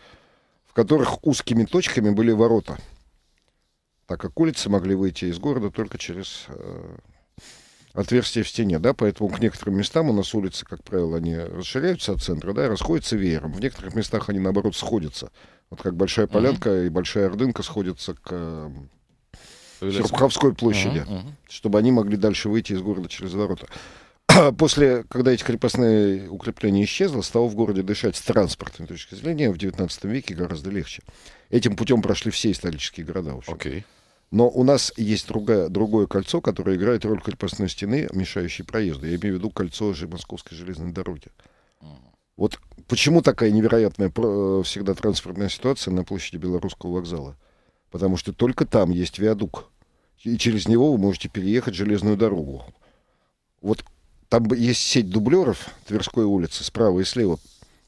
в которых узкими точками были ворота, так как улицы могли выйти из города только через... Э, отверстие в стене, да, поэтому к некоторым местам у нас улицы, как правило, они расширяются от центра, да, расходятся веером. В некоторых местах они, наоборот, сходятся. Вот как Большая Полянка uh-huh. и Большая Ордынка сходятся к э, Серпуховской площади, uh-huh, uh-huh. чтобы они могли дальше выйти из города через ворота. После, когда эти крепостные укрепления исчезли, стало в городе дышать с транспортной точки зрения в девятнадцатом веке гораздо легче. Этим путем прошли все исторические города. Окей. Но у нас есть другое, другое кольцо, которое играет роль крепостной стены, мешающей проезду. Я имею в виду кольцо же Московской железной дороги. Вот почему такая невероятная всегда транспортная ситуация на площади Белорусского вокзала? Потому что только там есть виадук. И через него вы можете переехать железную дорогу. Вот там есть сеть дублеров Тверской улицы справа и слева.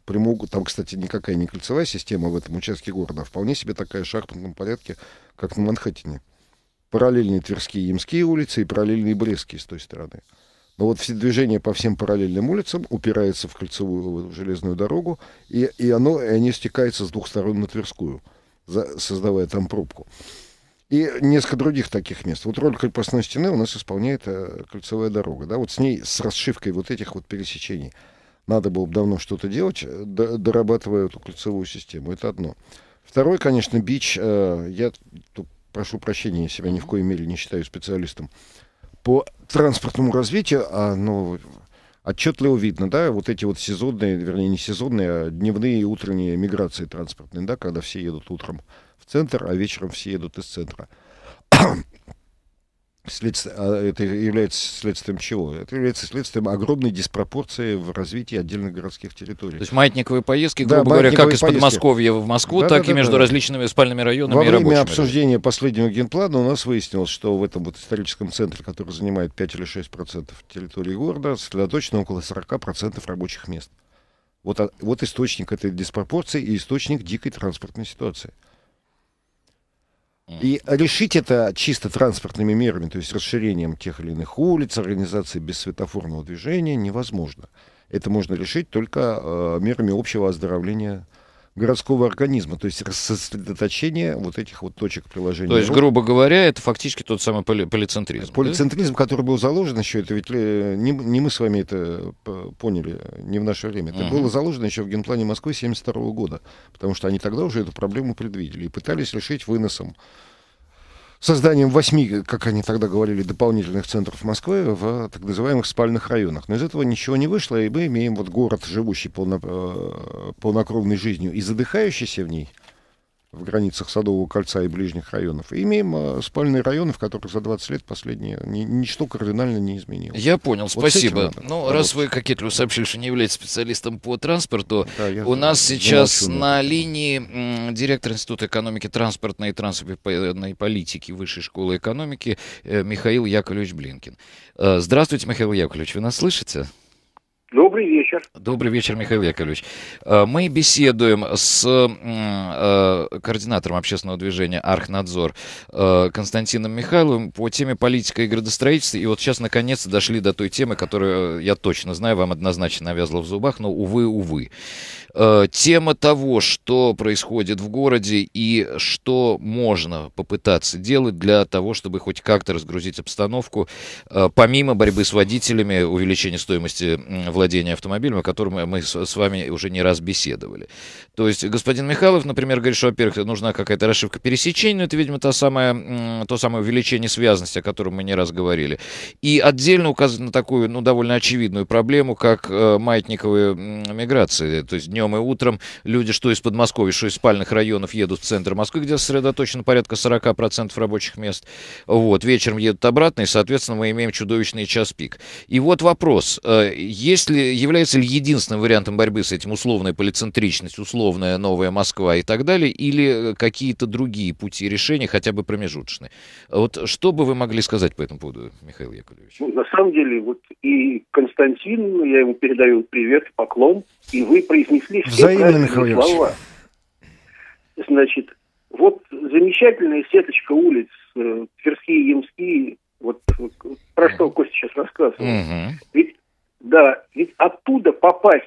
Прямоугол... Там, кстати, никакая не кольцевая система в этом участке города, а вполне себе такая в шахматном порядке, как на Манхэттене. Параллельные Тверские и Ямские улицы и параллельные Брестские с той стороны. Но вот все движение по всем параллельным улицам упирается в кольцевую в железную дорогу, и, и, оно, и они стекаются с двух сторон на Тверскую, за, создавая там пробку. И несколько других таких мест. Вот роль крепостной стены у нас исполняет э, кольцевая дорога. Да? Вот с ней, с расшивкой вот этих вот пересечений, надо было бы давно что-то делать, д- дорабатывая эту кольцевую систему. Это одно. Второй, конечно, бич. Э, я тут прошу прощения, я себя ни в коей мере не считаю специалистом по транспортному развитию, а, ну, отчетливо видно, да, вот эти вот сезонные, вернее, не сезонные, а дневные и утренние миграции транспортные, да, когда все едут утром в центр, а вечером все едут из центра. Следствие, это является следствием чего? Это является следствием огромной диспропорции в развитии отдельных городских территорий. То есть маятниковые поездки, грубо да, говоря, как из Подмосковья в Москву, да, так да, и да, между да. различными спальными районами и рабочими. Во время обсуждения последнего генплана у нас выяснилось, что в этом вот историческом центре, который занимает пять или шесть процентов территории города, сосредоточено около сорока процентов рабочих мест. Вот, вот источник этой диспропорции и источник дикой транспортной ситуации. И решить это чисто транспортными мерами, то есть расширением тех или иных улиц, организацией бессветофорного движения, невозможно. Это можно решить только э, мерами общего оздоровления городского организма, то есть сосредоточение вот этих вот точек приложения. То есть, грубо говоря, это фактически тот самый поли полицентризм. Полицентризм, да? Который был заложен еще, это ведь не, не мы с вами это поняли, не в наше время. Это uh-huh. было заложено еще в генплане Москвы тысяча девятьсот семьдесят второго года, потому что они тогда уже эту проблему предвидели и пытались решить выносом, созданием восьми, как они тогда говорили, дополнительных центров Москвы в так называемых спальных районах. Но из этого ничего не вышло, и мы имеем вот город, живущий полно, полнокровной жизнью и задыхающийся в ней, в границах Садового кольца и ближних районов. И имеем спальные районы, в которых за двадцать лет последние ничто кардинально не изменилось. Я понял, вот спасибо. Ну, раз вы, Кокетлю, сообщили, что не являетесь специалистом по транспорту, да, у нас сейчас молчу, на линии директор Института экономики, транспортной и транспортной политики Высшей школы экономики Михаил Яковлевич Блинкин. Здравствуйте, Михаил Яковлевич, вы нас слышите? Добрый вечер. Добрый вечер, Михаил Яковлевич. Мы беседуем с координатором общественного движения «Архнадзор» Константином Михайловым по теме политика и градостроительства. И вот сейчас, наконец, дошли до той темы, которую, я точно знаю, вам однозначно навязла в зубах, но, увы, увы. Тема того, что происходит в городе и что можно попытаться делать для того, чтобы хоть как-то разгрузить обстановку, помимо борьбы с водителями, увеличения стоимости владения автомобилем, о котором мы с вами уже не раз беседовали. То есть господин Михайлов, например, говорит, что, во-первых, нужна какая-то расшивка пересечений, но это, видимо, та самая, то самое увеличение связности, о котором мы не раз говорили. И отдельно указано на такую, ну, довольно очевидную проблему, как маятниковые миграции, то есть днем и утром люди, что из Подмосковья, что из спальных районов, едут в центр Москвы, где сосредоточено порядка сорока процентов рабочих мест. Вот. Вечером едут обратно, и, соответственно, мы имеем чудовищный час пик. И вот вопрос, есть ли, является ли единственным вариантом борьбы с этим условная полицентричность, условная новая Москва и так далее, или какие-то другие пути решения, хотя бы промежуточные? Вот что бы вы могли сказать по этому поводу, Михаил Яковлевич? Ну, на самом деле, вот и Константин, я ему передаю привет, поклон, и вы произнесли взаимно, слова. Значит, вот замечательная сеточка улиц, э, Тверские, Ямские, вот, вот про что Костя сейчас рассказывал. Uh-huh. Ведь, да, ведь оттуда попасть,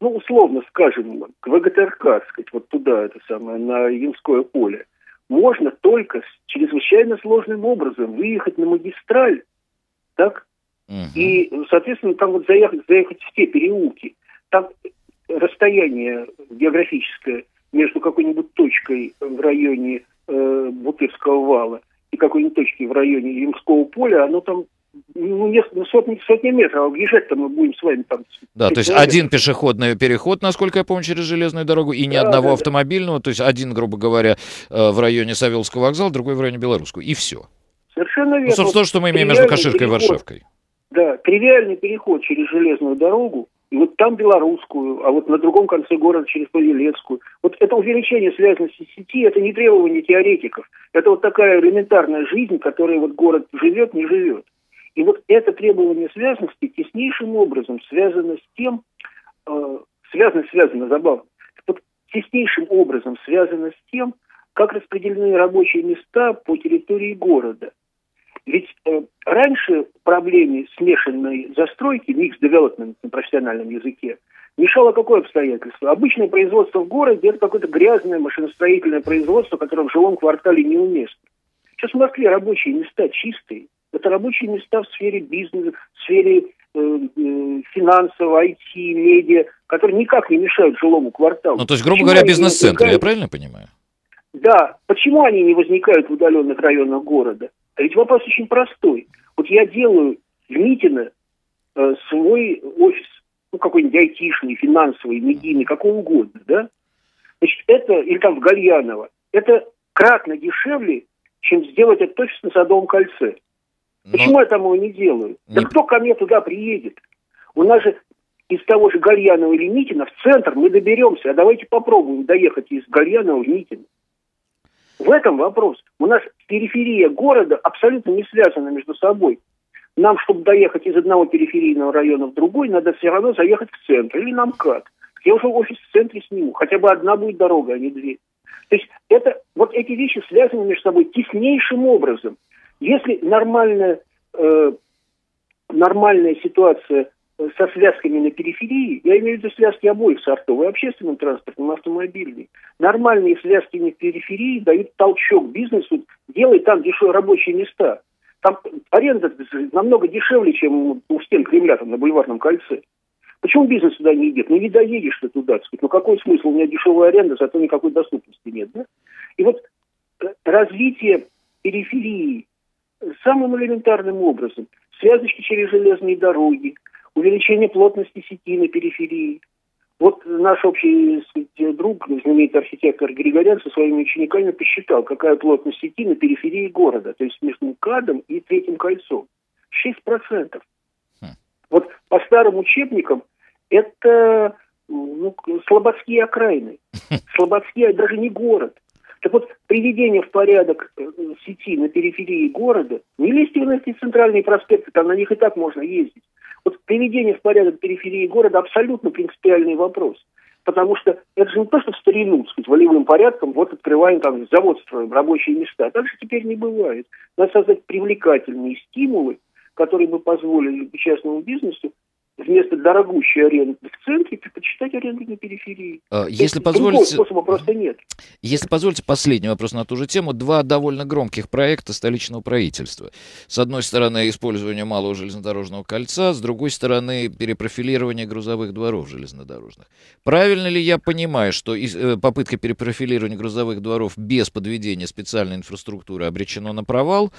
ну, условно скажем, к вэ гэ тэ эр ка, так сказать, вот туда, это самое, на Ямское поле, можно только с чрезвычайно сложным образом выехать на магистраль, так? Uh-huh. И, соответственно, там вот заехать, заехать в те переулки. Там расстояние географическое между какой-нибудь точкой в районе э, Бутырского вала и какой-нибудь точкой в районе Ямского поля, оно там ну, несколько, сотни, сотни метров, а объезжать-то мы будем с вами там... Да, то есть один пешеходный переход, насколько я помню, через железную дорогу, и ни да, одного да, автомобильного, да. То есть один, грубо говоря, в районе Савеловского вокзала, другой в районе Белорусского, и все. Совершенно верно. Ну, собственно, то, что мы имеем между Каширкой и Варшавкой. Да, тривиальный переход через железную дорогу, и вот там Белорусскую, а вот на другом конце города через Павелецкую. Вот это увеличение связанности сети, это не требование теоретиков. Это вот такая элементарная жизнь, которой вот город живет, не живет. И вот это требование связанности теснейшим образом связано с тем, э, связано, связано, забавно, вот теснейшим образом связано с тем, как распределены рабочие места по территории города. Ведь э, раньше проблеме смешанной застройки, микс девелопмент на профессиональном языке, мешало какое обстоятельство? Обычное производство в городе – это какое-то грязное машиностроительное производство, которое в жилом квартале неуместно. Сейчас в Москве рабочие места чистые. Это рабочие места в сфере бизнеса, в сфере э, э, финансов, ай ти, медиа, которые никак не мешают жилому кварталу. Ну, то есть, грубо Почему говоря, бизнес-центр, я правильно понимаю? Да. Почему они не возникают в удаленных районах города? А ведь вопрос очень простой. Вот я делаю в Митино э, свой офис, ну, какой-нибудь айтишный, финансовый, медийный, какого угодно, да? Значит, это, или там в Гальяново, это кратно дешевле, чем сделать это точно на Садовом кольце. Но... Почему я там его не делаю? Не... Да кто ко мне туда приедет? У нас же из того же Гальянова или Митина в центр мы доберемся. А давайте попробуем доехать из Гальянова в Митина. В этом вопрос. У нас периферия города абсолютно не связана между собой. Нам, чтобы доехать из одного периферийного района в другой, надо все равно заехать в центр. Или на МКАД. Я уже офис в центре сниму. Хотя бы одна будет дорога, а не две. То есть это, вот эти вещи связаны между собой теснейшим образом. Если нормальная, э, нормальная ситуация со связками на периферии, я имею в виду связки обоих сортов, и общественным транспортным, и автомобильным, нормальные связки на периферии дают толчок бизнесу, делают там дешевые рабочие места. Там аренда намного дешевле, чем у стен Кремля, там, на Бульварном кольце. Почему бизнес сюда не идет? Ну, не доедешь ты туда, так сказать. Ну, какой смысл? У меня дешевая аренда, зато никакой доступности нет, да? И вот развитие периферии самым элементарным образом. Связочки через железные дороги, увеличение плотности сети на периферии. Вот наш общий друг, знаменитый архитектор Григорян, со своими учениками посчитал, какая плотность сети на периферии города, то есть между МКАДом и Третьим кольцом. шесть процентов. Вот по старым учебникам это, ну, слободские окраины. Слободские, даже не город. Так вот, приведение в порядок сети на периферии города, не лезьте в эти центральные проспекты, там на них и так можно ездить. Вот приведение в порядок периферии города абсолютно принципиальный вопрос. Потому что это же не то, что в старину, сказать, волевым порядком, вот открываем там завод, строим, рабочие места. Так же теперь не бывает. Надо создать привлекательные стимулы, которые бы позволили частному бизнесу вместо дорогущей аренды в центре предпочитать аренду на периферии. Если позволите... способа просто нет. Если позволите, последний вопрос на ту же тему. Два довольно громких проекта столичного правительства. С одной стороны, использование малого железнодорожного кольца, с другой стороны, перепрофилирование грузовых дворов железнодорожных. Правильно ли я понимаю, что попытка перепрофилирования грузовых дворов без подведения специальной инфраструктуры обречена на провал,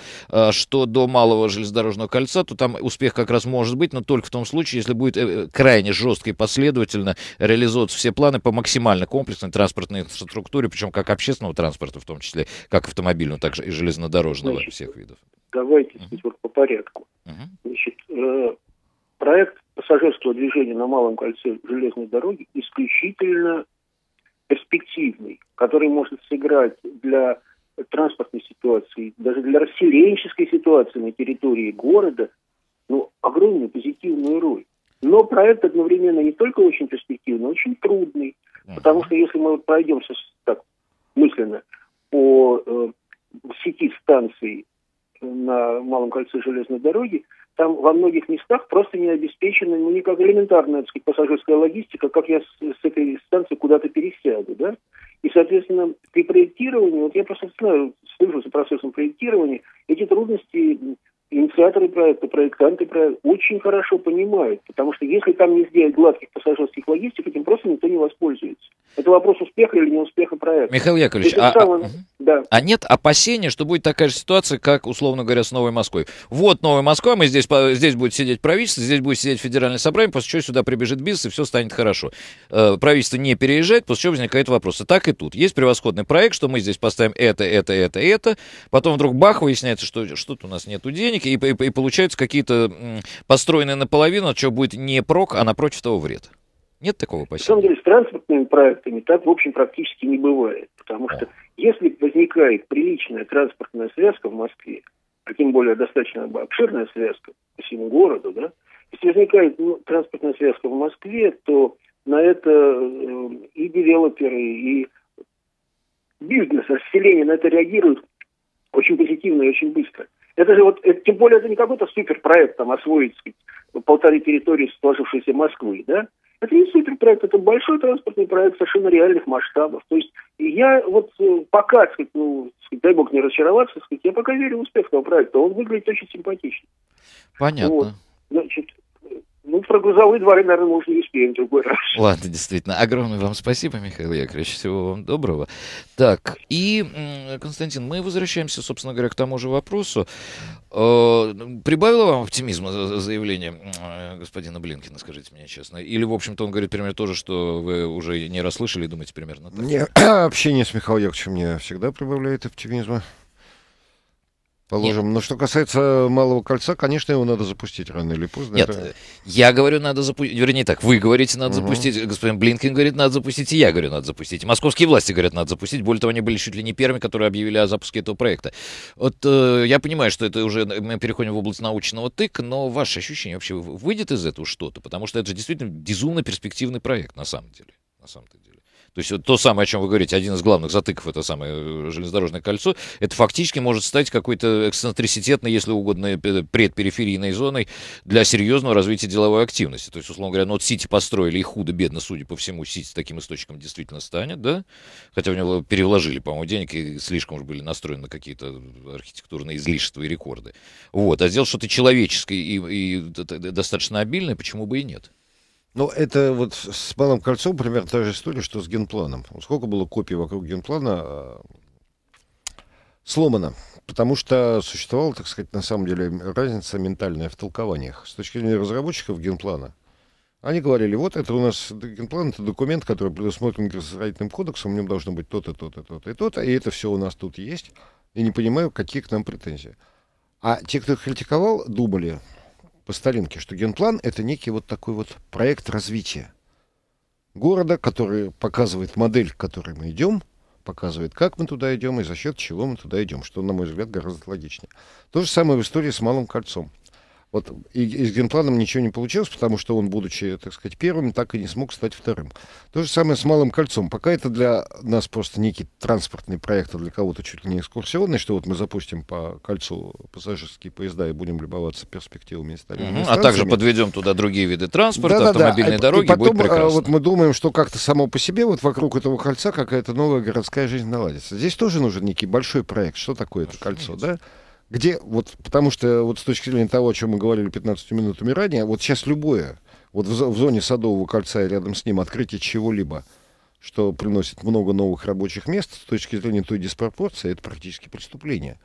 что до малого железнодорожного кольца, то там успех как раз может быть, но только в том случае, если будет крайне жестко и последовательно реализовываться все планы по максимально комплексной транспортной инфраструктуре, причем как общественного транспорта, в том числе, как автомобильного, так же и железнодорожного, значит, всех видов. Давайте uh-huh. вот по порядку. Uh-huh. Значит, э, проект пассажирского движения на Малом кольце железной дороги исключительно перспективный, который может сыграть для транспортной ситуации, даже для расселенческой ситуации на территории города, ну, огромную позитивную роль. Но проект одновременно не только очень перспективный, но очень трудный. Потому что если мы вот пройдемся так мысленно по э, сети станций на Малом кольце железной дороги, там во многих местах просто не обеспечена ну, никак элементарная, так сказать, пассажирская логистика, как я с, с этой станции куда-то пересяду, да? И, соответственно, при проектировании, вот я просто знаю, слежу за процессом проектирования, эти трудности... Инициаторы проекта, проектанты проекта очень хорошо понимают, потому что если там не сделать гладких пассажирских логистик, этим просто никто не воспользуется. Это вопрос успеха или неуспеха проекта. Михаил Яковлевич, а, самое... а, да. а нет опасения, что будет такая же ситуация, как, условно говоря, с Новой Москвой? Вот Новая Москва, мы здесь, здесь будет сидеть правительство, здесь будет сидеть федеральное собрание, после чего сюда прибежит бизнес, и все станет хорошо. Э, правительство не переезжает, после чего возникают вопросы. Так и тут. Есть превосходный проект, что мы здесь поставим это, это, это, это. Потом вдруг бах, выясняется, что что-то у нас нету денег, И, и, и получаются какие-то м, построенные наполовину, от чего будет не прок, а напротив того вред. Нет такого опасения? На самом деле с транспортными проектами так, в общем, практически не бывает. Потому что если возникает приличная транспортная связка в Москве, а тем более достаточно обширная связка по всему городу, да, если возникает ну, транспортная связка в Москве, то на это э, и девелоперы, и бизнес, расселение на это реагируют очень позитивно и очень быстро. Это же вот, это, тем более, это не какой-то суперпроект, там, освоить, сказать, полторы территории сложившейся Москвы, да? Это не суперпроект, это большой транспортный проект совершенно реальных масштабов. То есть я вот пока, сказать, ну, сказать, дай бог не разочароваться, сказать, я пока верю в успех этого проекта, он выглядит очень симпатично. Понятно. Вот. Значит, Ну, про грузовые дворы, наверное, мы уже не успеем в другой раз. Ладно, действительно. Огромное вам спасибо, Михаил Яковлевич. Всего вам доброго. Так, и, Константин, мы возвращаемся, собственно говоря, к тому же вопросу. Прибавило вам оптимизма заявление господина Блинкина, скажите мне честно? Или, в общем-то, он говорит примерно то же, что вы уже не расслышали, думаете примерно так? Нет, общение с Михаилом Яковлевичем мне всегда прибавляет оптимизма. Положим. Нет. Но что касается Малого кольца, конечно, его надо запустить рано или поздно. Нет, это... я говорю, надо запустить, вернее так, вы говорите, надо угу. запустить, господин Блинкин говорит, надо запустить, и я говорю, надо запустить. Московские власти говорят, надо запустить, более того, они были чуть ли не первыми, которые объявили о запуске этого проекта. Вот э, я понимаю, что это уже, мы переходим в область научного тыка, но ваше ощущение вообще, выйдет из этого что-то? Потому что это же действительно безумно перспективный проект, на самом деле, на самом-то деле. То есть вот то самое, о чем вы говорите, один из главных затыков, это самое железнодорожное кольцо, это фактически может стать какой-то эксцентриситетной, если угодно, предпериферийной зоной для серьезного развития деловой активности. То есть, условно говоря, Нот-Сити построили, и худо-бедно, судя по всему, Сити таким источником действительно станет, да? Хотя в него перевложили, по-моему, денег, и слишком уж были настроены какие-то архитектурные излишества и рекорды. Вот. А сделать что-то человеческое и, и достаточно обильное, почему бы и нет? Ну, это вот с Малым кольцом, например, та же история, что с генпланом. Сколько было копий вокруг генплана э, сломано. Потому что существовала, так сказать, на самом деле разница ментальная в толкованиях. С точки зрения разработчиков генплана, они говорили, вот это у нас генплан, это документ, который предусмотрен градостроительным кодексом, в нем должно быть то-то, то-то, то-то и то-то, и это все у нас тут есть. Я не понимаю, какие к нам претензии. А те, кто их критиковал, думали... по старинке, что генплан — это некий вот такой вот проект развития города, который показывает модель, к которой мы идем, показывает, как мы туда идем и за счет чего мы туда идем, что, на мой взгляд, гораздо логичнее. То же самое в истории с Малым кольцом. Вот и, и с генпланом ничего не получилось, потому что он, будучи, так сказать, первым, так и не смог стать вторым. То же самое с Малым кольцом. Пока это для нас просто некий транспортный проект, а для кого-то чуть ли не экскурсионный, что вот мы запустим по кольцу пассажирские поезда и будем любоваться перспективами истории. А также подведем туда другие виды транспорта, да, автомобильные да, да. дороги, и потом, будет прекрасно. Вот мы думаем, что как-то само по себе вот вокруг этого кольца какая-то новая городская жизнь наладится. Здесь тоже нужен некий большой проект. Что такое это кольцо, да? Где, вот, потому что вот с точки зрения того, о чем мы говорили пятнадцатью минутами ранее, вот сейчас любое, вот в, в зоне Садового кольца и рядом с ним открытие чего-либо, что приносит много новых рабочих мест, с точки зрения той диспропорции, это практически преступление.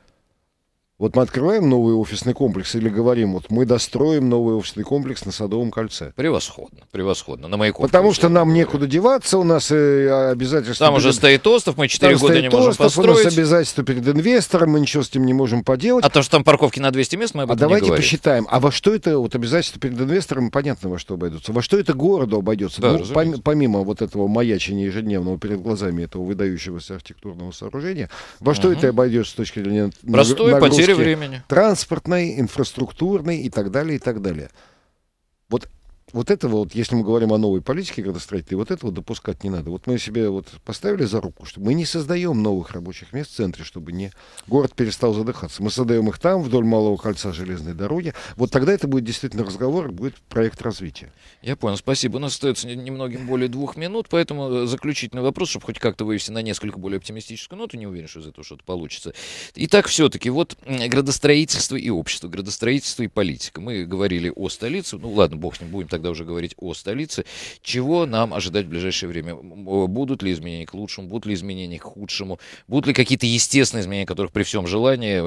Вот мы открываем новый офисный комплекс или говорим, вот мы достроим новый офисный комплекс на Садовом кольце. Превосходно, превосходно. На Маяковке. Потому что нам некуда деваться, у нас обязательства... Там перед... уже стоит остров, мы четыре года не можем построить. У нас обязательства перед инвестором, мы ничего с ним не можем поделать. А то, что там парковки на двести мест, мы об этом не говорим. А давайте посчитаем, а во что это, вот обязательства перед инвестором, понятно, во что обойдутся. Во что это городу обойдется? Да, ну, помимо вот этого маячения ежедневного перед глазами этого выдающегося архитектурного сооружения, во что угу. это обойдется с точки зрения... Простой потери. Времени. Транспортной, инфраструктурной и так далее, и так далее. Вот, вот этого, вот, если мы говорим о новой политике градостроительной, вот этого допускать не надо. Вот мы себе вот поставили за руку, что мы не создаем новых рабочих мест в центре, чтобы не... город перестал задыхаться. Мы создаем их там, вдоль Малого кольца железной дороги. Вот тогда это будет действительно разговор, будет проект развития. Я понял, спасибо. У нас остается немногим более двух минут, поэтому заключительный вопрос, чтобы хоть как-то вывести на несколько более оптимистическую ноту, не уверен, что из этого что-то получится. Итак, все-таки вот градостроительство и общество, градостроительство и политика. Мы говорили о столице, ну ладно, бог с ним, будем тогда уже говорить о столице. Чего нам ожидать в ближайшее время? Будут ли изменения к лучшему, будут ли изменения к худшему, будут ли какие-то естественные изменения, которых при всем желании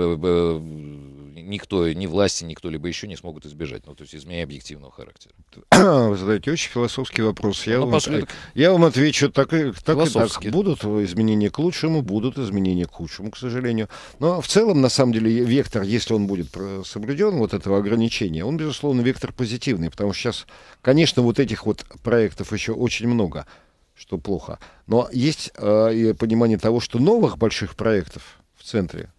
никто, ни власти, ни кто-либо еще не смогут избежать, ну, то есть изменения объективного характера? Вы задаете очень философский вопрос. Я, ну, вам, последок... я вам отвечу так, так и так. Будут изменения к лучшему, будут изменения к худшему, к сожалению. Но в целом, на самом деле, вектор, если он будет соблюден, вот этого ограничения, он, безусловно, вектор позитивный, потому что сейчас, конечно, вот этих вот проектов еще очень много, что плохо. Но есть э, и понимание того, что новых больших проектов в центре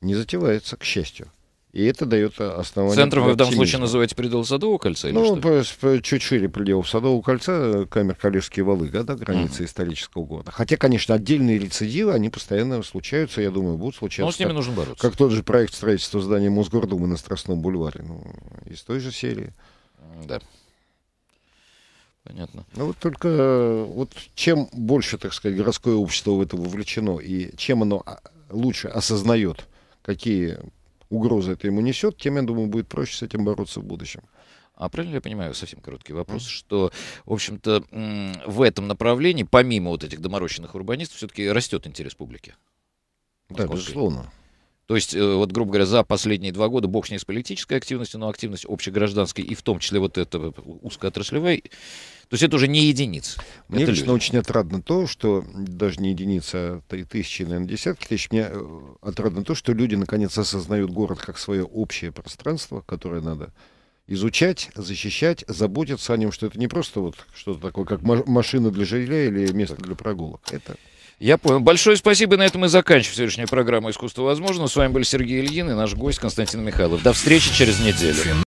не затевается, к счастью. И это дает основание... Центром вы в данном случае называете предел Садового кольца? Или ну, что? Чуть шире пределов Садового кольца, камер Калежские валы, да, да, границы mm-hmm. исторического города. Хотя, конечно, отдельные рецидивы, они постоянно случаются, я думаю, будут случаться. Но с ними так, нужно бороться. Как тот же проект строительства здания Мосгордумы на Страстном бульваре. Ну, из той же серии. Да. Понятно. Ну, вот только вот чем больше, так сказать, городское общество в это вовлечено, и чем оно лучше осознает, какие... угроза это ему несет, тем, я думаю, будет проще с этим бороться в будущем. А правильно я понимаю, совсем короткий вопрос, mm. что, в общем-то, в этом направлении, помимо вот этих доморощенных урбанистов, все-таки растет интерес публики? Да, безусловно. То есть, вот, грубо говоря, за последние два года, бог с ней с политической активностью, но активность общегражданской, и в том числе вот эта узкоотраслевая, то есть это уже не единицы. Мне это лично люди. Очень отрадно то, что даже не единица, а тысячи, наверное, десятки тысяч, мне отрадно то, что люди наконец осознают город как свое общее пространство, которое надо изучать, защищать, заботиться о нем, что это не просто вот что-то такое, как машина для жилья или место для прогулок. Это... Я понял. Большое спасибо. На этом мы заканчиваем сегодняшнюю программу «Искусство возможного». С вами был Сергей Ильин и наш гость Константин Михайлов. До встречи через неделю.